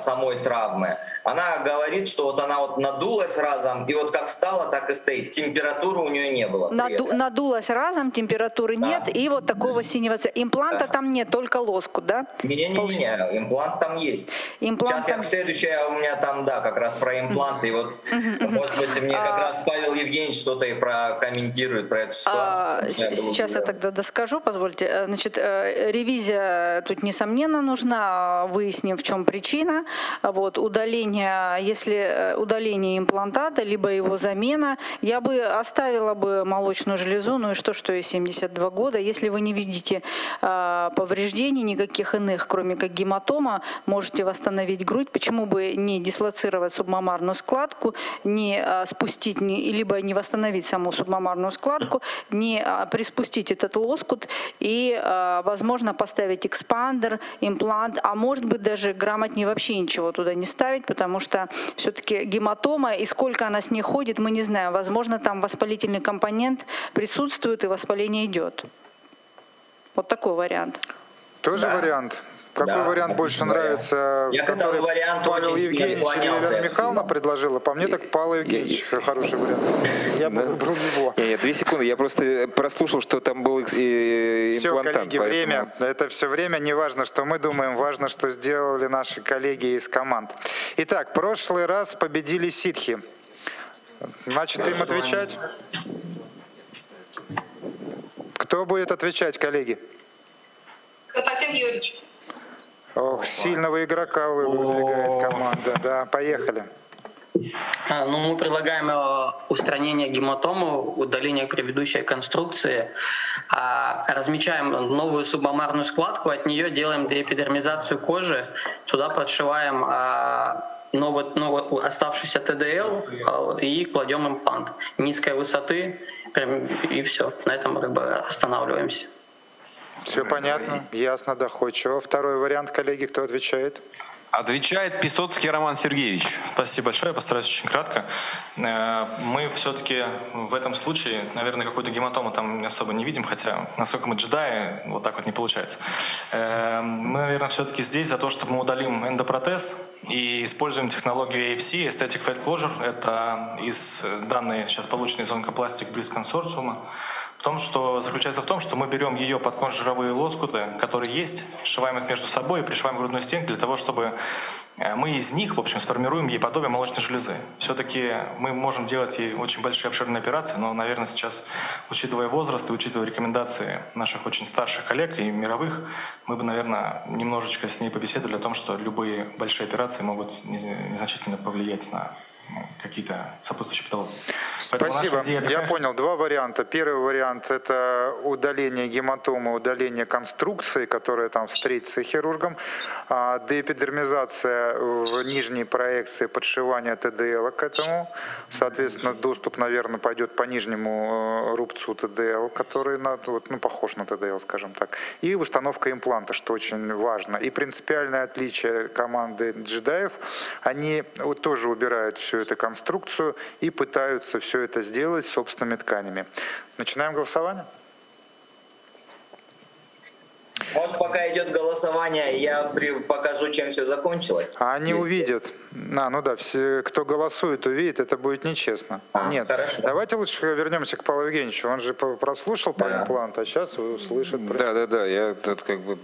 самой травмы, она говорит, что вот она вот надулась разом, и вот как встала, так и стоит. Температуры у нее не было. Надулась разом, температуры нет, и вот такого синего цвета. Импланта там нет, только лоскут, да? Не-не-не, имплант там есть. Имплант сейчас там... Следующая у меня там, да, как раз про импланты. И вот, может быть, мне как раз Павел Евгеньевич что-то и прокомментирует про эту ситуацию. Сейчас я тогда доскажу, позвольте. Значит, ревизия тут, несомненно, нужна. Выясним, в чем причина. Вот, удаление, если удаление имплантата, либо его замена, я бы оставила бы молочную железу, ну и что ей 72 года. Если вы не видите повреждений никаких иных, кроме как гематома, можете восстановить грудь. Почему бы не дислоцировать субмамарную складку, не спустить, либо не восстановить саму субмамарную складку, не приспустить этот лоскут и... возможно, поставить экспандер, имплант, а может быть даже грамотнее вообще ничего туда не ставить, потому что все-таки гематома, и сколько она с ней ходит, мы не знаем. Возможно, там воспалительный компонент присутствует, и воспаление идет. Вот такой вариант. Тоже вариант. Какой вариант больше нравится, который Павел Евгеньевич или Елена Михайловна предложила? По мне, так Павел Евгеньевич хороший вариант. Я бы выбрал его. Нет, 2 секунды. Я просто прослушал, что там был имплантант. Все, коллеги, время. Это все время. Не важно, что мы думаем. Важно, что сделали наши коллеги из команд. Итак, в прошлый раз победили ситхи. Значит, им отвечать? Кто будет отвечать, коллеги? Константин Юрьевич. Ох, сильного игрока выдвигает команда. Да, поехали. Ну, мы предлагаем устранение гематомы, удаление предыдущей конструкции, размечаем новую субомарную складку, от нее делаем деэпидермизацию кожи, туда подшиваем новый оставшийся ТДЛ и кладем имплант низкой высоты, и все. На этом мы останавливаемся. Все понятно, ясно, доходчиво. Второй вариант, коллеги, кто отвечает? Отвечает Исоцкий Роман Сергеевич. Спасибо большое, я постараюсь очень кратко. Мы все-таки в этом случае, наверное, какую-то гематому там особо не видим, хотя, насколько мы джедаи, вот так вот не получается. Мы, наверное, все-таки здесь за то, что мы удалим эндопротез и используем технологию AFC, Aesthetic Fat Closure. Это данные, сейчас полученные из Онкопластик Бриз консорциума. Заключается в том, что мы берем ее подкожно-жировые лоскуты, которые есть, сшиваем их между собой и пришиваем грудную стенку для того, чтобы мы из них, в общем, сформируем ей подобие молочной железы. Все-таки мы можем делать ей очень большие обширные операции, но, наверное, сейчас, учитывая возраст и учитывая рекомендации наших очень старших коллег и мировых, мы бы, наверное, немножечко с ней побеседовали о том, что любые большие операции могут незначительно повлиять на какие-то сопутствующие патологии. Спасибо. Идея, я понял. Два варианта. Первый вариант – это удаление гематомы, удаление конструкции, которая там встретится хирургом, деэпидермизация в нижней проекции, подшивание ТДЛ к этому. Соответственно, доступ, наверное, пойдет по нижнему рубцу ТДЛ, который похож на ТДЛ, скажем так. И установка импланта, что очень важно. И принципиальное отличие команды джедаев – они тоже убирают всю эту конструкцию и пытаются все это сделать собственными тканями. Начинаем голосование. Вот пока идет голосование, я покажу, чем все закончилось. Они увидят. Все, кто голосует, увидит, это будет нечестно. Нет, хорошо. Давайте лучше вернемся к Павлу Евгеньевичу. Он же прослушал по импланту, а сейчас услышит. Да, я тут как бы...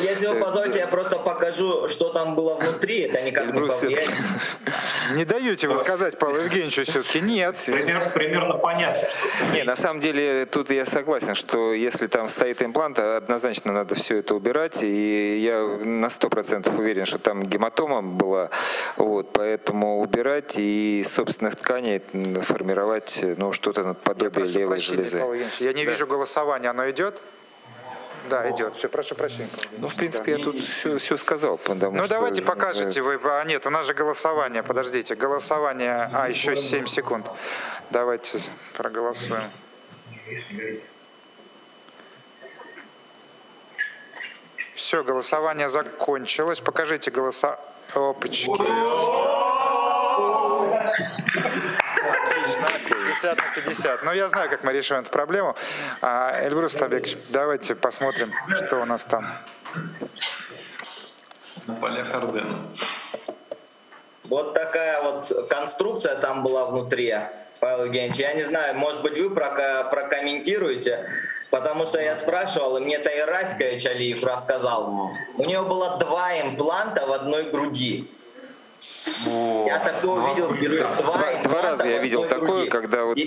Если вы позволите, я просто покажу, что там было внутри, это никак не повлияет. Не даете вы сказать Павлу Евгеньевичу все-таки, нет. Примерно понятно. Не, на самом деле, тут я согласен, что если там стоит имплант, однозначно надо все это убирать, и я на 100% уверен, что там гематома была, поэтому убирать и из собственных тканей формировать что-то наподобие левой железы. Я не вижу голосования, оно идет? Да, идет. Все, прошу прощения. В принципе, я тут все сказал. Давайте покажете вы. Нет, у нас же голосование, подождите, голосование, еще 7 секунд. Давайте проголосуем. Все, голосование закончилось. Покажите голоса. Опачки. Отлично. 50 на 50. Но я знаю, как мы решим эту проблему. Эльбрус Асламбекович, давайте посмотрим, что у нас там. На полях Ардена. Вот такая вот конструкция там была внутри, Павел Евгеньевич. Я не знаю, может быть, вы прокомментируете. Потому что я спрашивал, и мне Таирафьевич Алиев рассказал. У него было 2 импланта в одной груди. Я такое видел. Два раза я видел такое, когда вот...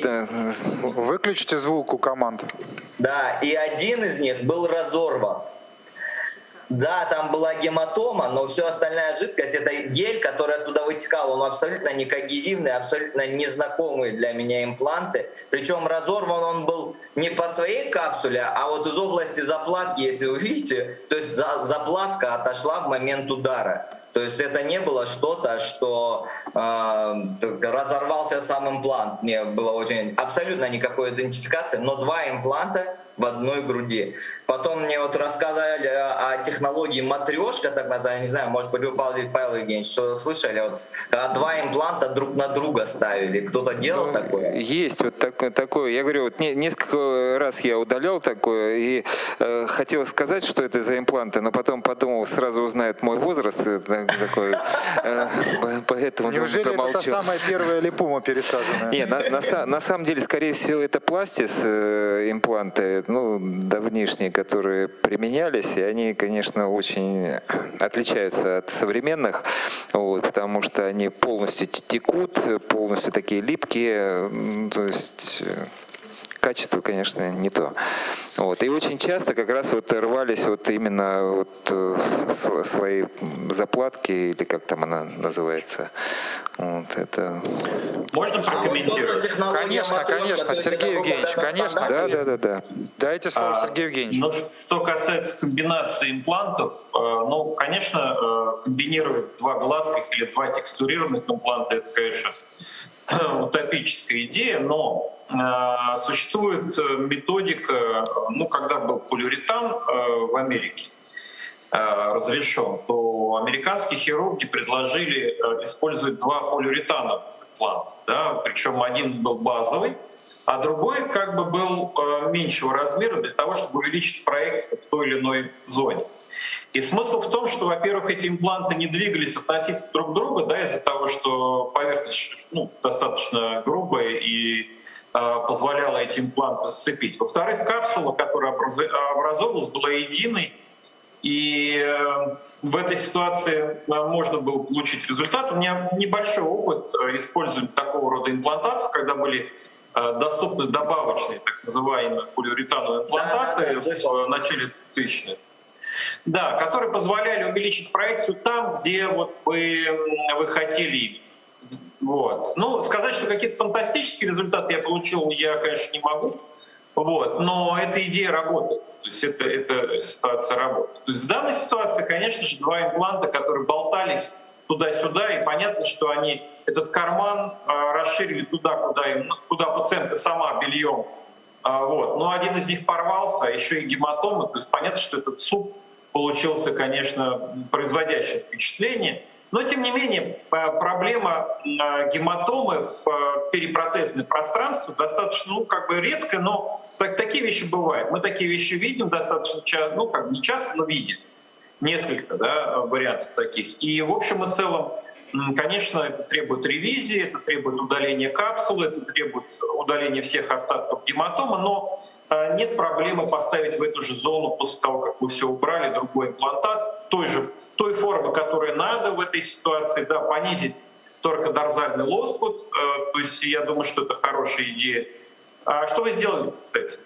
Выключите звук у команд. Да, и один из них был разорван. Да, там была гематома, но все остальная жидкость, это гель, который оттуда вытекал. Он абсолютно не когезивный, абсолютно незнакомые для меня импланты. Причем разорван он был не по своей капсуле, а вот из области заплатки, если вы видите, то есть заплатка отошла в момент удара. То есть это не было что-то, что разорвался сам имплант. Мне было абсолютно никакой идентификации, но 2 импланта в одной груди. Потом мне рассказали о технологии матрешка, так называемая, не знаю, может быть, вы, Павел Евгеньевич, что слышали, когда 2 импланта друг на друга ставили. Кто-то делал такое? Есть такое. Я говорю, несколько раз я удалял такое, и хотел сказать, что это за импланты, но потом подумал, сразу узнает мой возраст. Поэтому неужели это та самая первая липома пересаженная? Нет, на самом деле, скорее всего, это пластис импланты, давнишний, которые применялись, и они, конечно, очень отличаются от современных, вот, потому что они полностью текут, полностью такие липкие, то есть качество, конечно, не то. Вот. И очень часто как раз вот рвались вот именно вот свои заплатки, или как там она называется. Вот это. Можно прокомментировать? Конечно, конечно, Сергей Евгеньевич, конечно. Да. Дайте слово Сергею Евгеньевичу. Ну, что касается комбинации имплантов, ну, конечно, комбинировать два гладких или два текстурированных импланта, это, конечно, утопическая идея, но существует методика, ну, когда был полиуретан в Америке разрешен, то американские хирурги предложили использовать два полиуретановых импланта, да, причем один был базовый, а другой как бы был меньшего размера для того, чтобы увеличить проекцию в той или иной зоне. И смысл в том, что, во-первых, эти импланты не двигались относительно друг друга, да, из-за того, что поверхность, ну, достаточно грубая и позволяла эти импланты сцепить. Во-вторых, капсула, которая образовалась, была единой, и в этой ситуации можно было получить результат. У меня небольшой опыт использования такого рода имплантаций, когда были доступны добавочные, так называемые, полиуретановые имплантаты в начале 2000-х. Да, которые позволяли увеличить проекцию там, где вот вы хотели. Вот. Ну, сказать, что какие-то фантастические результаты я получил, я, конечно, не могу. Вот. Но эта идея работает. То есть эта ситуация работает. То есть в данной ситуации, конечно же, два импланта, которые болтались туда-сюда, и понятно, что они этот карман расширили туда, куда пациентка сама бельем. Вот. Но один из них порвался, еще и гематома. То есть понятно, что этот суп получился, конечно, производящее впечатление. Но, тем не менее, проблема гематомы в перепротезном пространстве достаточно, ну, как бы редко, но такие вещи бывают. Мы такие вещи видим достаточно часто, ну, как бы не часто, но видим. Несколько, да, вариантов таких. И, в общем и целом, конечно, это требует ревизии, это требует удаления капсулы, это требует удаления всех остатков гематомы, но нет проблемы поставить в эту же зону после того, как вы все убрали, другой имплантат, той формы, которая надо в этой ситуации, да, понизить торкодорзальный лоскут, то есть я думаю, что это хорошая идея. А что вы сделали, кстати?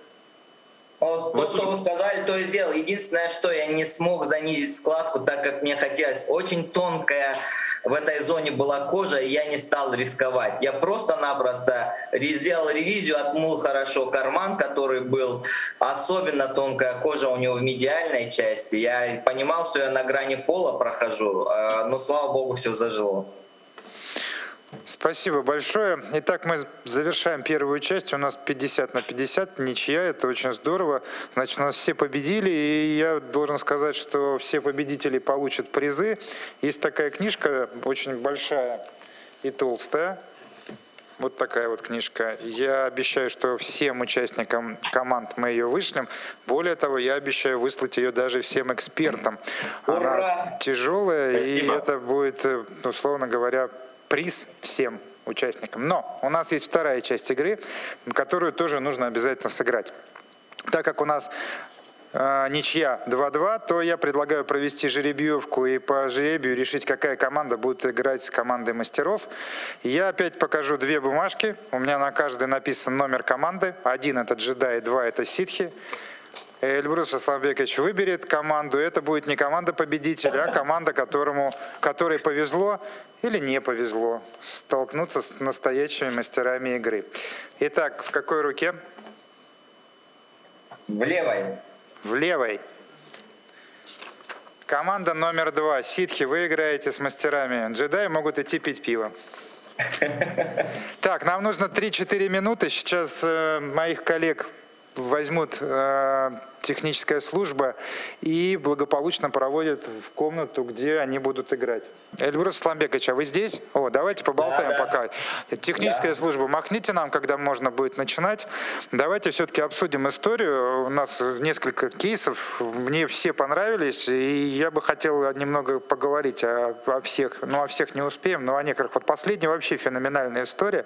Вот то, что вы сказали, то и сделал. Единственное, что я не смог занизить складку, так как мне хотелось. Очень тонкая в этой зоне была кожа, и я не стал рисковать. Я просто-напросто сделал ревизию, отмыл хорошо карман, который был. Особенно тонкая кожа у него в медиальной части. Я понимал, что я на грани пола прохожу, но, слава богу, все зажило. Спасибо большое. Итак, мы завершаем первую часть. У нас 50-50, ничья, это очень здорово. Значит, у нас все победили, и я должен сказать, что все победители получат призы. Есть такая книжка, очень большая и толстая. Вот такая вот книжка. Я обещаю, что всем участникам команд мы ее вышлем. Более того, я обещаю выслать ее даже всем экспертам. Ура! Она тяжелая, спасибо. И это будет, условно говоря, приз всем участникам. Но у нас есть вторая часть игры, которую тоже нужно обязательно сыграть. Так как у нас ничья 2-2, то я предлагаю провести жеребьевку и по жеребию решить, какая команда будет играть с командой мастеров. Я опять покажу две бумажки. У меня на каждой написан номер команды. 1 это джедаи, 2 это ситхи. Эльбрус Асламбекович выберет команду. Это будет не команда победителя, а команда, которой повезло или не повезло столкнуться с настоящими мастерами игры. Итак, в какой руке? В левой. В левой. Команда номер 2. Ситхи, вы играете с мастерами. Джедаи могут идти пить пиво. Так, нам нужно 3-4 минуты. Сейчас моих коллег возьмут техническая служба и благополучно проводят в комнату, где они будут играть. Эльбрус Асламбекович, а вы здесь? О, давайте поболтаем, да, пока. Да. Техническая, да, служба, махните нам, когда можно будет начинать. Давайте все-таки обсудим историю. У нас несколько кейсов, мне все понравились, и я бы хотел немного поговорить о всех. Ну, о всех не успеем, но о некоторых. Вот последняя вообще феноменальная история.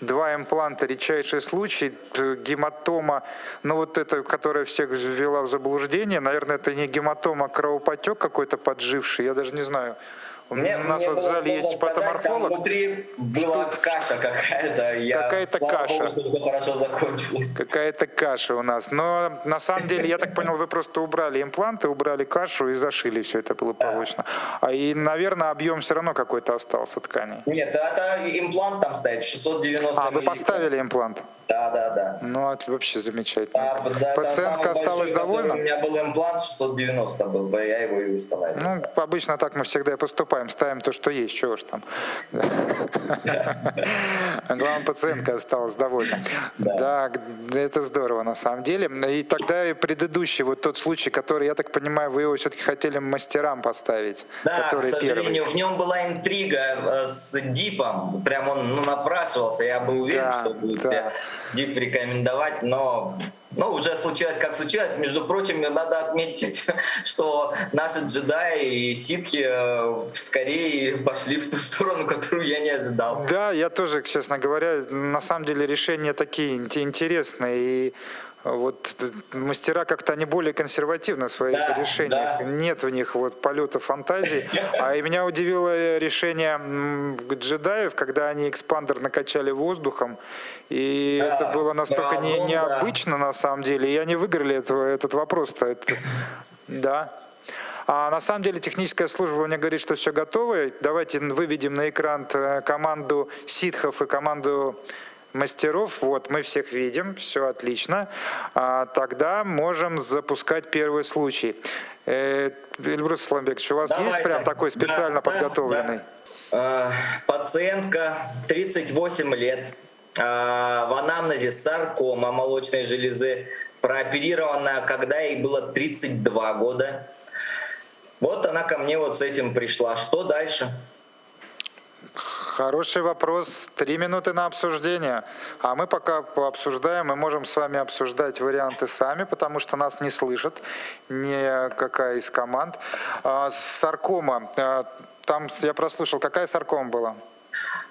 Два импланта, редчайший случай, гематома Но вот это, которая всех ввела в заблуждение, наверное, это не гематома, а кровопотек какой-то подживший, я даже не знаю. У нас вот в зале есть патоморфолог. Там внутри была каша какая-то. Какая-то каша. Богу, хорошо закончилось. Какая-то каша у нас. Но на самом деле, я так понял, вы просто убрали импланты, убрали кашу и зашили все это благополучно. И, наверное, объем все равно какой-то остался тканей. Нет, это имплант там стоит, 690 мл. А, вы поставили имплант? Да, да, да. Ну, это вообще замечательно. Да, пациентка осталась довольна? У меня был имплант 690 был, я его и установил. Ну, обычно так мы всегда и поступаем. Ставим то, что есть, чего ж там. Главное, пациентка осталась довольна. Да, это здорово на самом деле. И тогда и предыдущий, вот тот случай, который, я так понимаю, вы его все-таки хотели мастерам поставить. Да, к сожалению, в нем была интрига с Дипом. Прям он напрашивался, я был уверен, что будет Дип рекомендовать, но... Ну, уже случилось, как случилось. Между прочим, надо отметить, что наши джедаи и ситхи скорее пошли в ту сторону, которую я не ожидал. Да, я тоже, честно говоря, на самом деле решения такие интересные. И вот мастера как-то они более консервативны в своих решениях. Да. Нет в них вот полета фантазии. А и меня удивило решение джедаев, когда они экспандер накачали воздухом. И это было настолько необычно на самом деле. И они выиграли этот вопрос-то. Да. А на самом деле техническая служба мне говорит, что все готово. Давайте выведем на экран команду ситхов и команду мастеров. Вот, мы всех видим. Все отлично. Тогда можем запускать первый случай. Эльбрус Асламбекович, у вас есть прям такой специально подготовленный? Пациентка 38 лет. В анамнезе саркома молочной железы, прооперирована, когда ей было 32 года. Вот она ко мне вот с этим пришла. Что дальше? Хороший вопрос. 3 минуты на обсуждение. А мы пока пообсуждаем, мы можем с вами обсуждать варианты сами, потому что нас не слышит никакая из команд. Саркома. Там я прослушал, какая саркома была?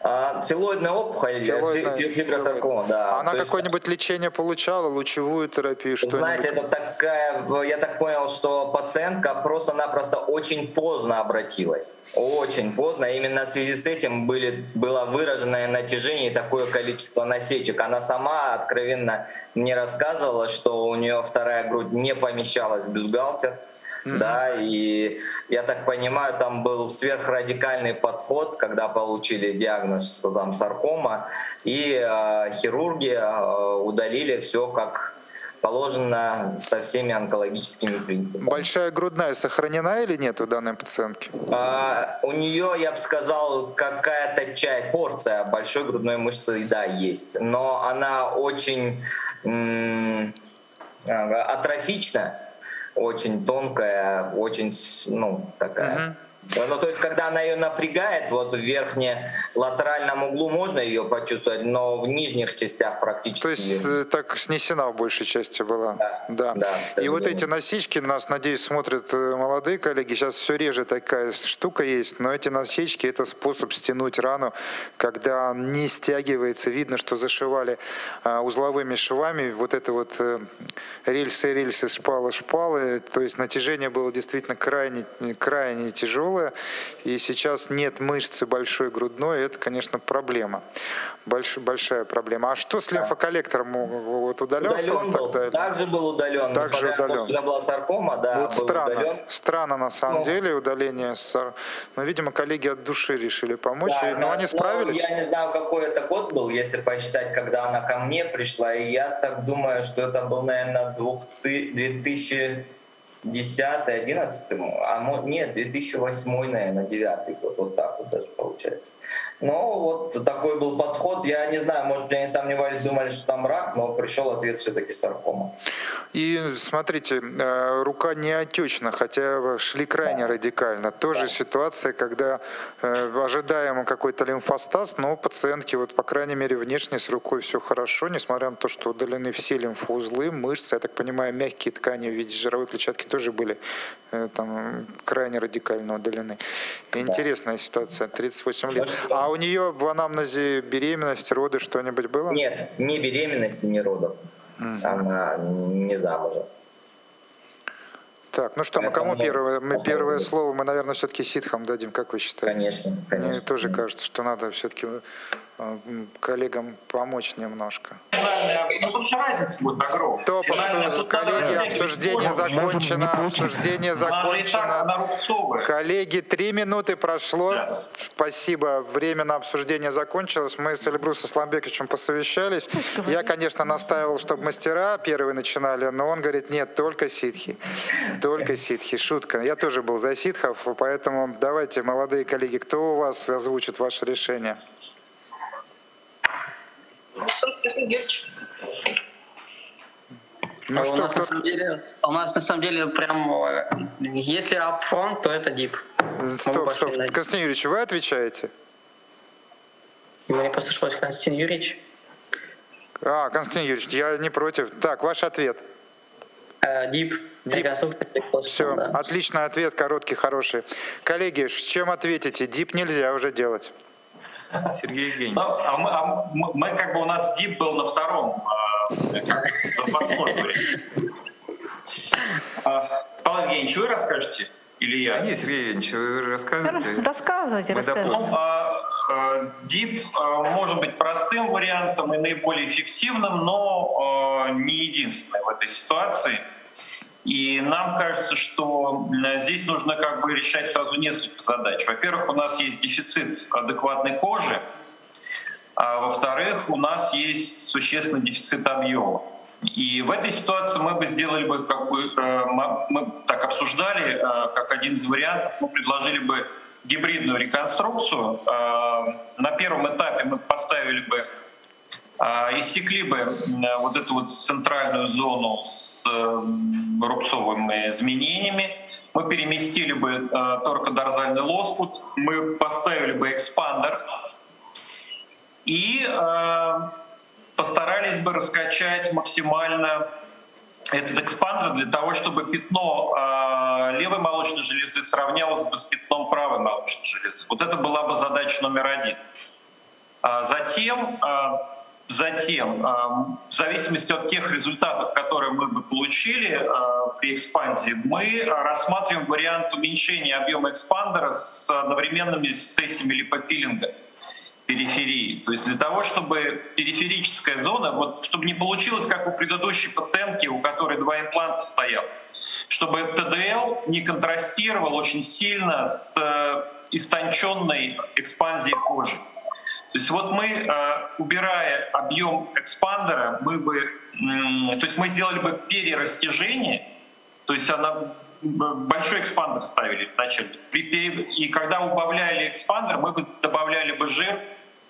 Филоидная опухоль, фибросаркома, да. Она какое-нибудь лечение получала, лучевую терапию, что-нибудь? Знаете, это такая, я так понял, что пациентка просто-напросто очень поздно обратилась. Очень поздно. Именно в связи с этим было выраженное натяжение и такое количество насечек. Она сама откровенно мне рассказывала, что у нее вторая грудь не помещалась в бюстгальтер. Да, и я так понимаю, там был сверхрадикальный подход, когда получили диагноз, что там саркома, и хирурги удалили все как положено со всеми онкологическими принципами. Большая грудная сохранена или нет у данной пациентки? У нее, я бы сказал, какая-то порция большой грудной мышцы, да, есть, но она очень атрофична. Очень тонкая, очень, такая. Но то есть, когда она ее напрягает, вот в верхне-латеральном углу можно ее почувствовать, но в нижних частях практически... То есть, так снесена в большей части была. Да. И вот эти насечки, нас, надеюсь, смотрят молодые коллеги, сейчас все реже такая штука есть, но эти насечки — это способ стянуть рану, когда не стягивается, видно, что зашивали узловыми швами, вот это вот рельсы, шпалы, то есть натяжение было действительно крайне тяжелое. И сейчас нет мышцы большой грудной, это, конечно, проблема. Большая проблема. А что с лимфоколлектором? Вот удалялся он тогда? Также был удален. Также удален. Когда была саркома, вот был удален. Странно, на самом деле, удаление саркомы. Но, видимо, коллеги от души решили помочь. Да, но они справились. Я не знаю, какой это год был, если посчитать, когда она ко мне пришла. И я так думаю, что это был, наверное, 2008, наверное, 2009 год, вот так вот даже получается. Но вот такой был подход, я не знаю, может, они сомневались, думали, что там рак, но пришел ответ все-таки саркома. И смотрите, рука не отечна, хотя шли крайне радикально. Тоже ситуация, когда ожидаемо какой-то лимфостаз, но у пациентки, вот, по крайней мере, внешне с рукой все хорошо, несмотря на то, что удалены все лимфоузлы, мышцы, я так понимаю, мягкие ткани в виде жировой клетчатки тоже были там крайне радикально удалены. Интересная ситуация, 38 лет. А у нее в анамнезе беременность, роды, что-нибудь было? Нет, ни беременности, ни родов. Она не замужем. Так, ну что, мы кому первое? Мы первое слово, мы, наверное, все-таки ситхам дадим, как вы считаете? Конечно, конечно. Мне тоже кажется, что надо все-таки коллегам помочь немножко. Ну, тут же разница будет огромная. Коллеги, обсуждение закончено. Обсуждение закончено. Коллеги, 3 минуты прошло. Да. Спасибо. Время на обсуждение закончилось. Мы с Эльбрусом Асламбековичем посовещались. Я, конечно, настаивал, чтобы мастера первые начинали, но он говорит, нет, только ситхи. Только ситхи. Шутка. Я тоже был за ситхов, поэтому давайте, молодые коллеги, кто у вас озвучит ваше решение? Ну, что, у нас на самом деле прям, если апфон, то это дип. Стоп. Константин Юрьевич, вы отвечаете? Мне послышалось Константин Юрьевич. Константин Юрьевич, я не против. Так, ваш ответ. Дип. Все, да. Отличный ответ, короткий, хороший. Коллеги, с чем ответите? Дип нельзя уже делать. Сергей Евгеньевич. Мы как бы у нас дип был на втором запасной. Павел Евгеньевич, вы расскажете? Или я? Нет, Сергей Евгеньевич, вы расскажете. Рассказывайте. Дип может быть простым вариантом и наиболее эффективным, но не единственным в этой ситуации. И нам кажется, что здесь нужно как бы решать сразу несколько задач. Во-первых, у нас есть дефицит адекватной кожи, а во-вторых, у нас есть существенный дефицит объема. И в этой ситуации мы бы сделали бы, как бы, мы так обсуждали, как один из вариантов, мы предложили бы гибридную реконструкцию. На первом этапе мы поставили бы, иссекли бы вот эту вот центральную зону с рубцовыми изменениями, мы переместили бы торкодорзальный лоскут, мы поставили бы экспандер и постарались бы раскачать максимально этот экспандер для того, чтобы пятно левой молочной железы сравнялось бы с пятном правой молочной железы. Вот это была бы задача номер один. Затем, в зависимости от тех результатов, которые мы бы получили при экспансии, мы рассматриваем вариант уменьшения объема экспандера с одновременными сессиями липопилинга периферии. То есть для того, чтобы периферическая зона, вот, чтобы не получилось, как у предыдущей пациентки, у которой 2 импланта стоял, чтобы ТДЛ не контрастировал очень сильно с истонченной экспансией кожи. То есть вот мы, убирая объем экспандера, мы бы, мы сделали бы перерастяжение, то есть большой экспандер ставили вначале. И когда убавляли экспандер, мы бы добавляли бы жир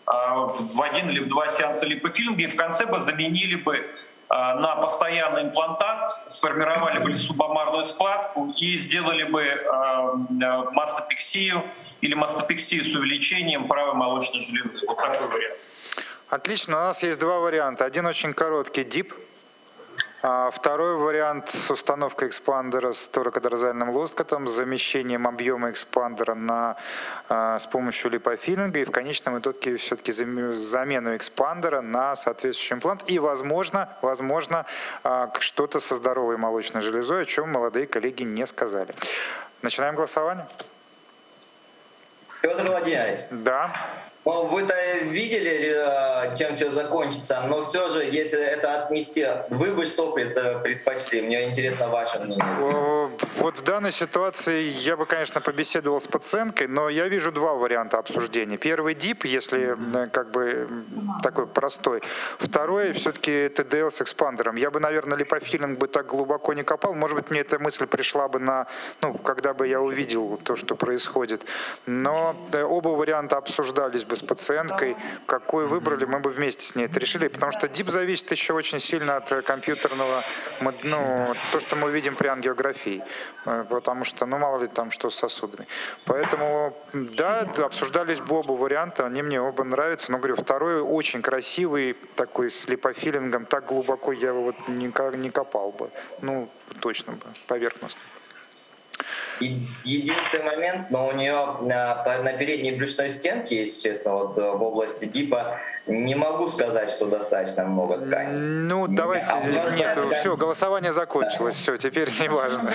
в 1 или в 2 сеанса липофилинга, и в конце бы заменили бы на постоянный имплантат, сформировали бы субомарную складку и сделали бы мастопексию или мастопексию с увеличением правой молочной железы. Вот такой вариант. Отлично, у нас есть 2 варианта. Один очень короткий, дип. Второй вариант с установкой экспандера с торакодорзальным лоскутом, с замещением объема экспандера с помощью липофилинга и в конечном итоге все-таки замену экспандера на соответствующий имплант. И, возможно, что-то со здоровой молочной железой, о чем молодые коллеги не сказали. Начинаем голосование. Петр Владимирович. Да. Вы-то видели, чем все закончится, но все же, если это отнести, вы бы что предпочли? Мне интересно ваше мнение. Вот в данной ситуации я бы, конечно, побеседовал с пациенткой, но я вижу 2 варианта обсуждения. Первый дип, если как бы такой простой. Второй все-таки ТДЛ с экспандером. Я бы, наверное, липофилинг бы так глубоко не копал. Может быть, мне эта мысль пришла бы когда бы я увидел то, что происходит. Но оба варианта обсуждались бы с пациенткой, какой выбрали, мы бы вместе с ней это решили, потому что дип зависит еще очень сильно от компьютерного, то, что мы видим при ангиографии, потому что, мало ли там что с сосудами. Поэтому, да, обсуждались бы оба варианта, они мне оба нравятся, но, говорю, второй очень красивый, такой с липофилингом, так глубоко я его не копал бы, точно бы, поверхностно. Единственный момент, но у нее на передней брюшной стенке, если честно, вот в области гипа, не могу сказать, что достаточно много ткани. Ну, давайте, нет, все, голосование закончилось, все, теперь не важно,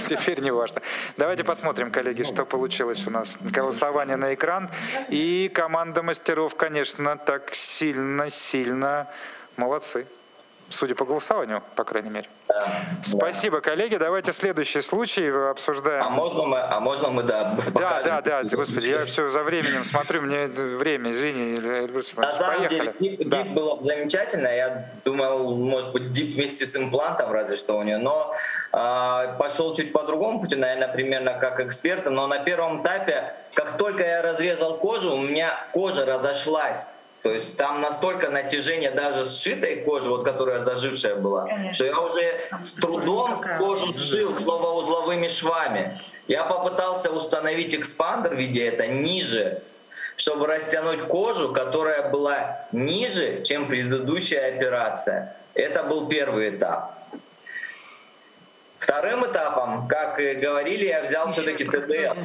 Давайте посмотрим, коллеги, что получилось у нас. Голосование на экран, и команда мастеров, конечно, так сильно молодцы. Судя по голосованию, по крайней мере. Да, спасибо, да. Коллеги. Давайте следующий случай обсуждаем. А можно мы покажем? Да. Господи, я все за временем смотрю, мне время, извини, Эльбрус Асламбекович. На самом деле, дип было замечательно. Я думал, может быть, дип вместе с имплантом, разве что у нее. Но пошел чуть по другому пути, наверное, примерно как эксперта. Но на первом этапе, как только я разрезал кожу, у меня кожа разошлась. То есть там настолько натяжение даже сшитой кожи, вот которая зажившая была, конечно, что я уже с трудом кожу сшил узловыми швами. Я попытался установить экспандер в виде это ниже, чтобы растянуть кожу, которая была ниже, чем предыдущая операция. Это был первый этап. Вторым этапом, как и говорили, я взял все-таки ТДЛ.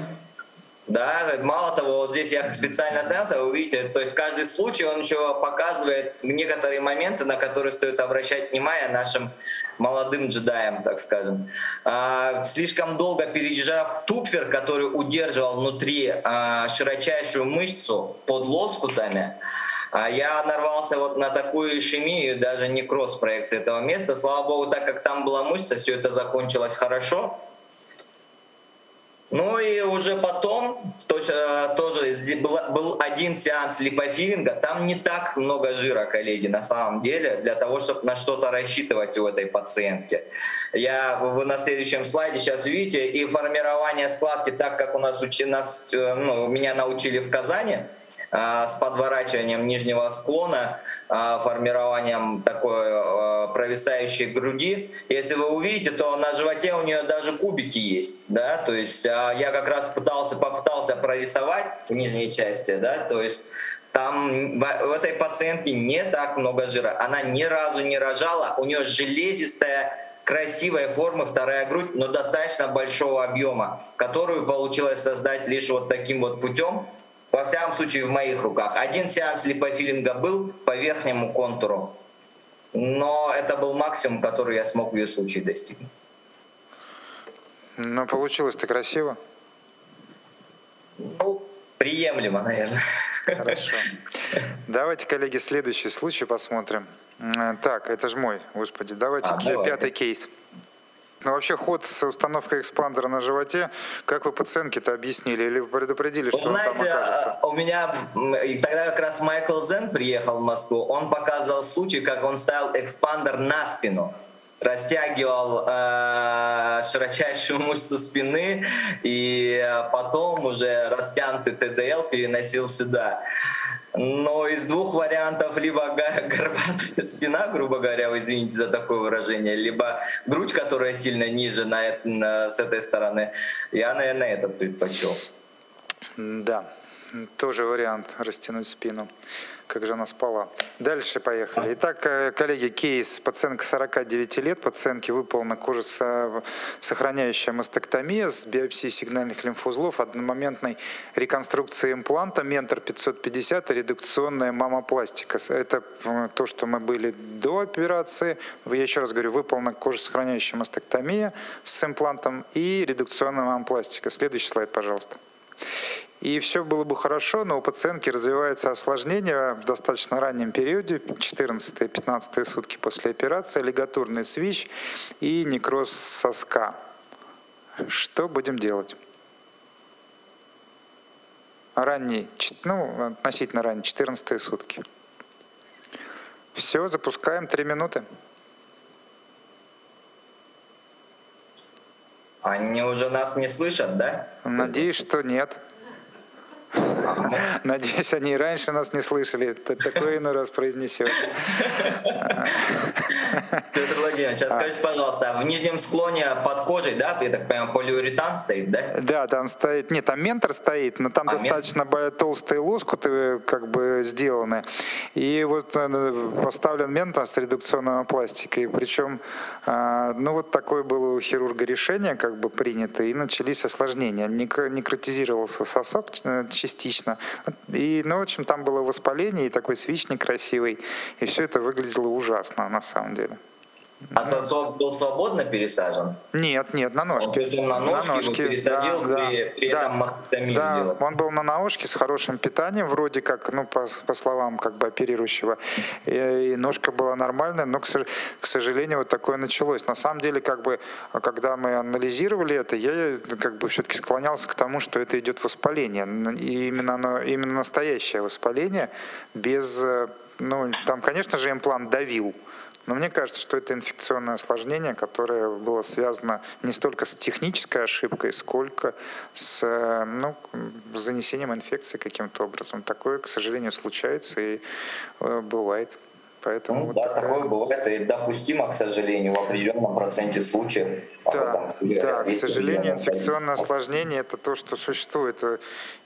Да, мало того, вот здесь я специально остановился, вы видите, то есть каждый случай, он еще показывает некоторые моменты, на которые стоит обращать внимание нашим молодым джедаям, так скажем. Слишком долго пережав тупфер, который удерживал внутри широчайшую мышцу под лоскутами, я нарвался вот на такую ишемию, даже некроз проекции этого места. Слава богу, так как там была мышца, все это закончилось хорошо. Ну и уже потом тоже был один сеанс липофилинга. Там не так много жира, коллеги, на самом деле, для того, чтобы на что-то рассчитывать у этой пациентки. Вы на следующем слайде сейчас видите и формирование складки, так как у нас, меня научили в Казани, с подворачиванием нижнего склона, формированием такой провисающей груди. Если вы увидите, то на животе у нее даже кубики есть. Да? То есть я как раз попытался прорисовать в нижней части. Да? То есть там в этой пациентке не так много жира. Она ни разу не рожала. У нее железистая, красивой формы вторая грудь, но достаточно большого объема, которую получилось создать лишь вот таким вот путем. Во всяком случае, в моих руках. Один сеанс липофилинга был по верхнему контуру, но это был максимум, который я смог в ее случае достигнуть. Ну, получилось-то красиво. Ну, приемлемо, наверное. Хорошо. Давайте, коллеги, следующий случай посмотрим. Так, это же мой, господи. Давайте пятый кейс. Но вообще ход с установкой экспандера на животе, как вы пациентке-то объяснили или вы предупредили, что он там окажется? У меня тогда как раз Майкл Зен приехал в Москву, он показывал случай, как он ставил экспандер на спину, растягивал широчайшую мышцу спины и потом уже растянутый ТДЛ переносил сюда. Но из двух вариантов либо горбатая спина, грубо говоря, вы извините за такое выражение, либо грудь, которая сильно ниже с этой стороны. Я, наверное, это предпочел. Да, тоже вариант растянуть спину. Как же она спала. Дальше поехали. Итак, коллеги, кейс. Пациентка 49 лет. Пациентке выполнена кожа сохраняющая мастектомия с биопсией сигнальных лимфоузлов, одномоментной реконструкцией импланта, ментор 550 и редукционная мамопластика. Это то, что мы были до операции. Я еще раз говорю, выполнена кожа сохраняющая мастектомия с имплантом и редукционная мамопластика. Следующий слайд, пожалуйста. И все было бы хорошо, но у пациентки развивается осложнение в достаточно раннем периоде, 14-15 сутки после операции, лигатурный свищ и некроз соска. Что будем делать? Относительно ранние, 14 сутки. Все, запускаем 3 минуты. Они уже нас не слышат, да? Надеюсь, что нет. Надеюсь, они и раньше нас не слышали. Такой иной раз произнесешь. Петр Владимирович, скажите, пожалуйста, в нижнем склоне под кожей, да, я так понимаю, полиуретан стоит, да? Да, там стоит, нет, там ментор стоит, но там достаточно толстые лоскуты как бы сделаны. И вот поставлен ментор с редукционной пластикой. Причем, ну вот такое было у хирурга решение как бы принято, и начались осложнения. Некротизировался сосок частично. И, ну, в общем, там было воспаление, и такой свечник красивый. И все это выглядело ужасно, на самом деле. А сосок был свободно пересажен? Нет, нет, на ножке. Он на ножке пересадил, да, при этом мастектомию делал. Он был на ножке с хорошим питанием, вроде как, ну, по словам как бы оперирующего. И ножка была нормальная, но, к сожалению, вот такое началось. На самом деле, как бы, когда мы анализировали это, я как бы все-таки склонялся к тому, что это идет воспаление. И именно настоящее воспаление без... Ну, там, конечно же, имплант давил. Но мне кажется, что это инфекционное осложнение, которое было связано не столько с технической ошибкой, сколько с, ну, занесением инфекции каким-то образом. Такое, к сожалению, случается и бывает. Поэтому такое бывает и допустимо, к сожалению, в определенном проценте случаев. Да, к сожалению, инфекционное осложнение – это то, что существует.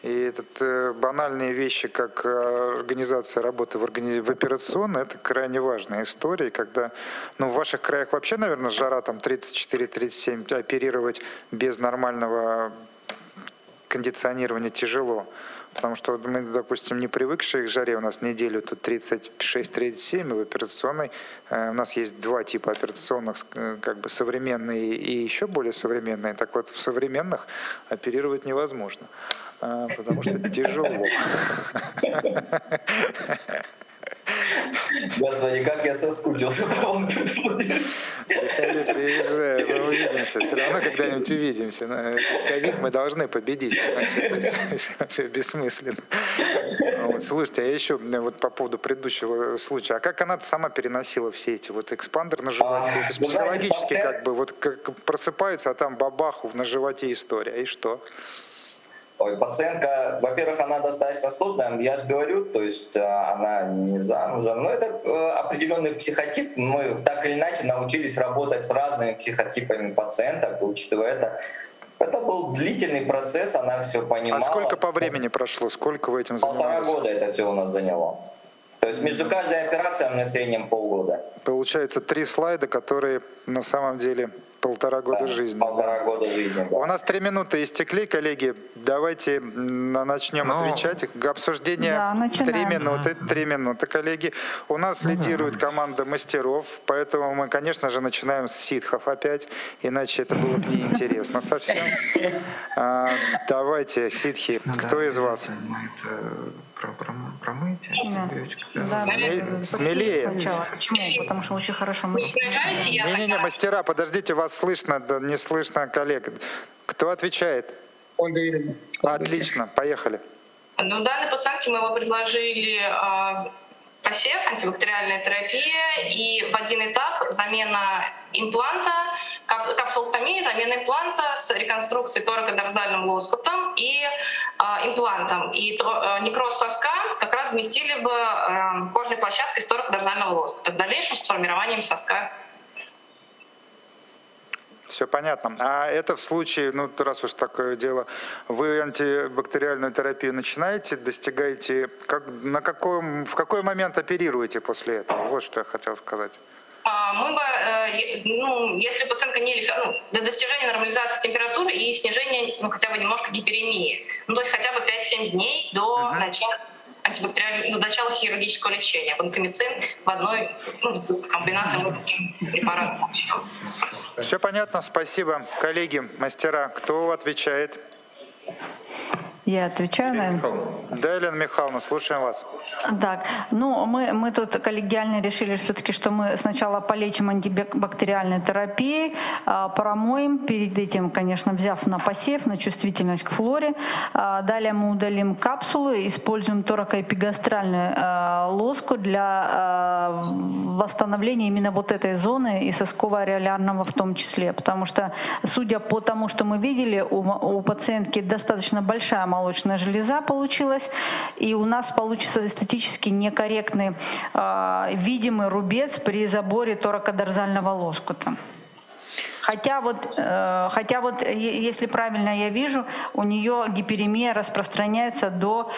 И это банальные вещи, как организация работы в операционной, это крайне важная история, когда, ну, в ваших краях вообще, наверное, жара там 34-37, оперировать без нормального кондиционирования тяжело. Потому что мы, допустим, не привыкшие к жаре, у нас неделю тут 36-37, и в операционной у нас есть два типа операционных, как бы современные и еще более современные. Так вот, в современных оперировать невозможно, потому что тяжело. Господи, как я соскучился. Или приезжай, мы увидимся. Все равно когда-нибудь увидимся. Ковид мы должны победить. Все бессмысленно. Вот, слушайте, а еще вот по поводу предыдущего случая. А как она сама переносила все эти вот экспандер на животе? Это психологически как бы вот как просыпается, а там бабаху на животе история. И что? Ой, пациентка, во-первых, она достаточно сложная, я же говорю, то есть она не замужем, но это определенный психотип, мы так или иначе научились работать с разными психотипами пациенток, учитывая это. Это был длительный процесс, она все понимала. А сколько по времени прошло, сколько вы этим занимались? 1,5 года это все у нас заняло. То есть между каждой операцией у меня в среднем полгода. Получается 3 слайда, которые на самом деле... 1,5 года жизни. 1,5 года жизни. Да. У нас 3 минуты истекли, коллеги. Давайте начнем отвечать. Обсуждение 3 минуты. 3 минуты, коллеги. У нас лидирует команда мастеров, поэтому мы, конечно же, начинаем с ситхов опять, иначе это было бы неинтересно совсем. Давайте, ситхи, кто из вас? Промыть. Смелее. Почему? Потому что очень хорошо мы... Не-не-не, мастера, подождите, вас слышно, да не слышно коллег. Кто отвечает? Ольга Юрьевна. Отлично, поехали. Ну, данной пациентке мы его предложили посев, антибактериальная терапия и в один этап замена импланта, капсулотомия, замена импланта с реконструкцией торакодорзальным лоскутом и имплантом. И некроз соска как раз заместили бы кожной площадкой с торакодорзального лоскута, в дальнейшем с формированием соска. Все понятно. А это в случае, ну, раз уж такое дело, вы антибактериальную терапию начинаете, достигаете, в какой момент оперируете после этого? Вот что я хотел сказать. Мы бы, ну, если пациентка до достижения нормализации температуры и снижения, ну, хотя бы немножко гиперемии, ну, то есть хотя бы 5-7 дней до начала антибактериального, до начала хирургического лечения, ванкомицин в одной, ну, комбинации таких препаратов. Все понятно, спасибо. Коллеги, мастера, кто отвечает? Я отвечаю, наверное. Да, Елена Михайловна, слушаем вас. Так, ну, мы тут коллегиально решили все-таки, что мы сначала полечим антибактериальной терапией, промоем, перед этим, конечно, взяв на посев, на чувствительность к флоре. Далее мы удалим капсулы, используем торакоэпигастральную лоску для восстановления именно вот этой зоны и сосково-ареолярного в том числе. Потому что, судя по тому, что мы видели, у пациентки достаточно большая молочная железа получилась, и у нас получится эстетически некорректный видимый рубец при заборе торакодорзального лоскута. Хотя вот, если правильно я вижу, у нее гиперемия распространяется до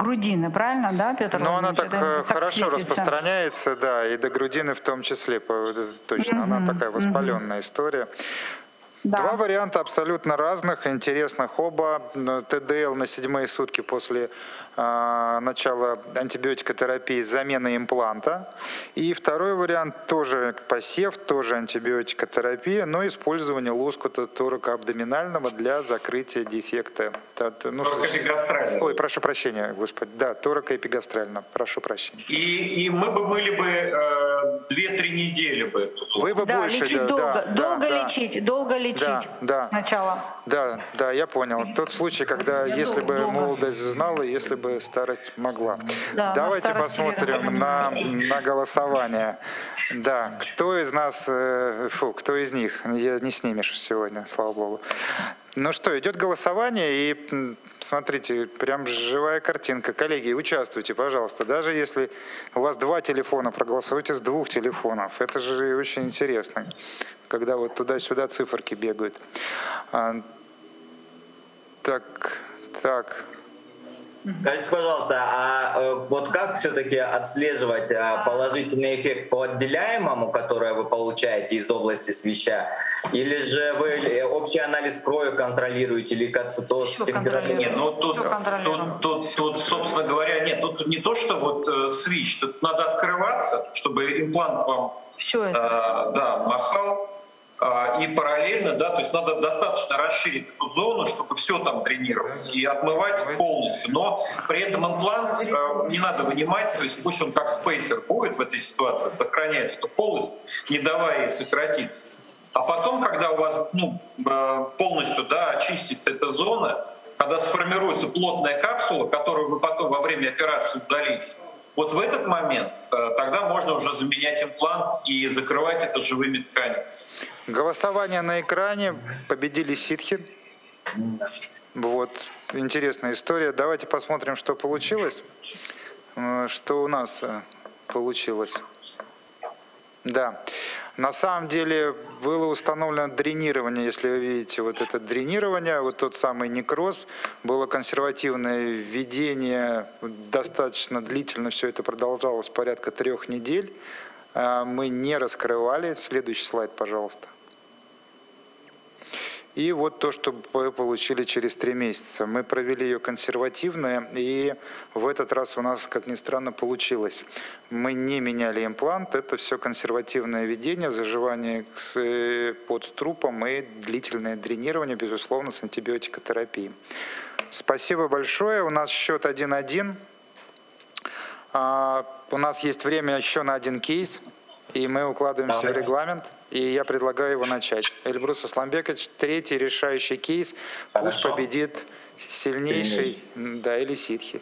грудины, правильно, да, Петр Владимирович? Ну, она так хорошо распространяется, да, и до грудины в том числе, точно, она такая воспаленная история. Да. Два варианта абсолютно разных, интересных оба. ТДЛ на 7-е сутки после начала антибиотикотерапии с заменой импланта. И второй вариант тоже посев, тоже антибиотикотерапия, но использование лоскута торакоабдоминального для закрытия дефекта. Ну, торакоэпигастрально. Ой, прошу прощения, господи. Да, торакоэпигастрально, прошу прощения. И мы бы мыли бы 2-3 недели бы. Вы бы да, больше, лечить да, долго. Да, долго да, лечить, да. Долго лечить. Да, да. Сначала. Да, я понял. Тот случай, когда если бы молодость знала, если бы старость могла. Да, давайте посмотрим на голосование. Да, кто из нас, кто из них, не снимешь сегодня, слава богу. Ну что, идет голосование, и смотрите, прям живая картинка. Коллеги, участвуйте, пожалуйста. Даже если у вас 2 телефона, проголосуйте с 2 телефонов. Это же очень интересно, когда вот туда-сюда циферки бегают. Так. Скажите, пожалуйста, а вот как все-таки отслеживать положительный эффект по отделяемому, который вы получаете из области свища? Или же вы общий анализ крови контролируете, лейкоцитоз, температуру? Нет, ну тут, собственно говоря, нет, тут не то, что вот свищ, тут надо открываться, чтобы имплант вам махал. И параллельно, да, то есть надо достаточно расширить эту зону, чтобы все там тренировать и отмывать полностью. Но при этом имплант не надо вынимать, то есть пусть он как спейсер будет в этой ситуации, сохраняет эту полость, не давая ей сократиться. А потом, когда у вас полностью очистится эта зона, когда сформируется плотная капсула, которую вы потом во время операции удалите, вот в этот момент тогда можно уже заменять имплант и закрывать это живыми тканями. Голосование на экране. Победили ситхи. Вот. Интересная история. Давайте посмотрим, что получилось. Что у нас получилось. Да. На самом деле было установлено дренирование, если вы видите вот это дренирование, вот тот самый некроз, было консервативное введение, достаточно длительно все это продолжалось, порядка 3 недель. Мы не раскрывали. Следующий слайд, пожалуйста. И вот то, что мы получили через 3 месяца. Мы провели ее консервативно, и в этот раз у нас, как ни странно, получилось. Мы не меняли имплант, это все консервативное введение, заживание под трупом и длительное дренирование, безусловно, с антибиотикотерапией. Спасибо большое. У нас счет 1-1. У нас есть время еще на 1 кейс, и мы укладываемся в регламент, и я предлагаю его начать. Эльбрус Асламбекович, 3-й решающий кейс. Пусть победит сильнейший. Да, или ситхи.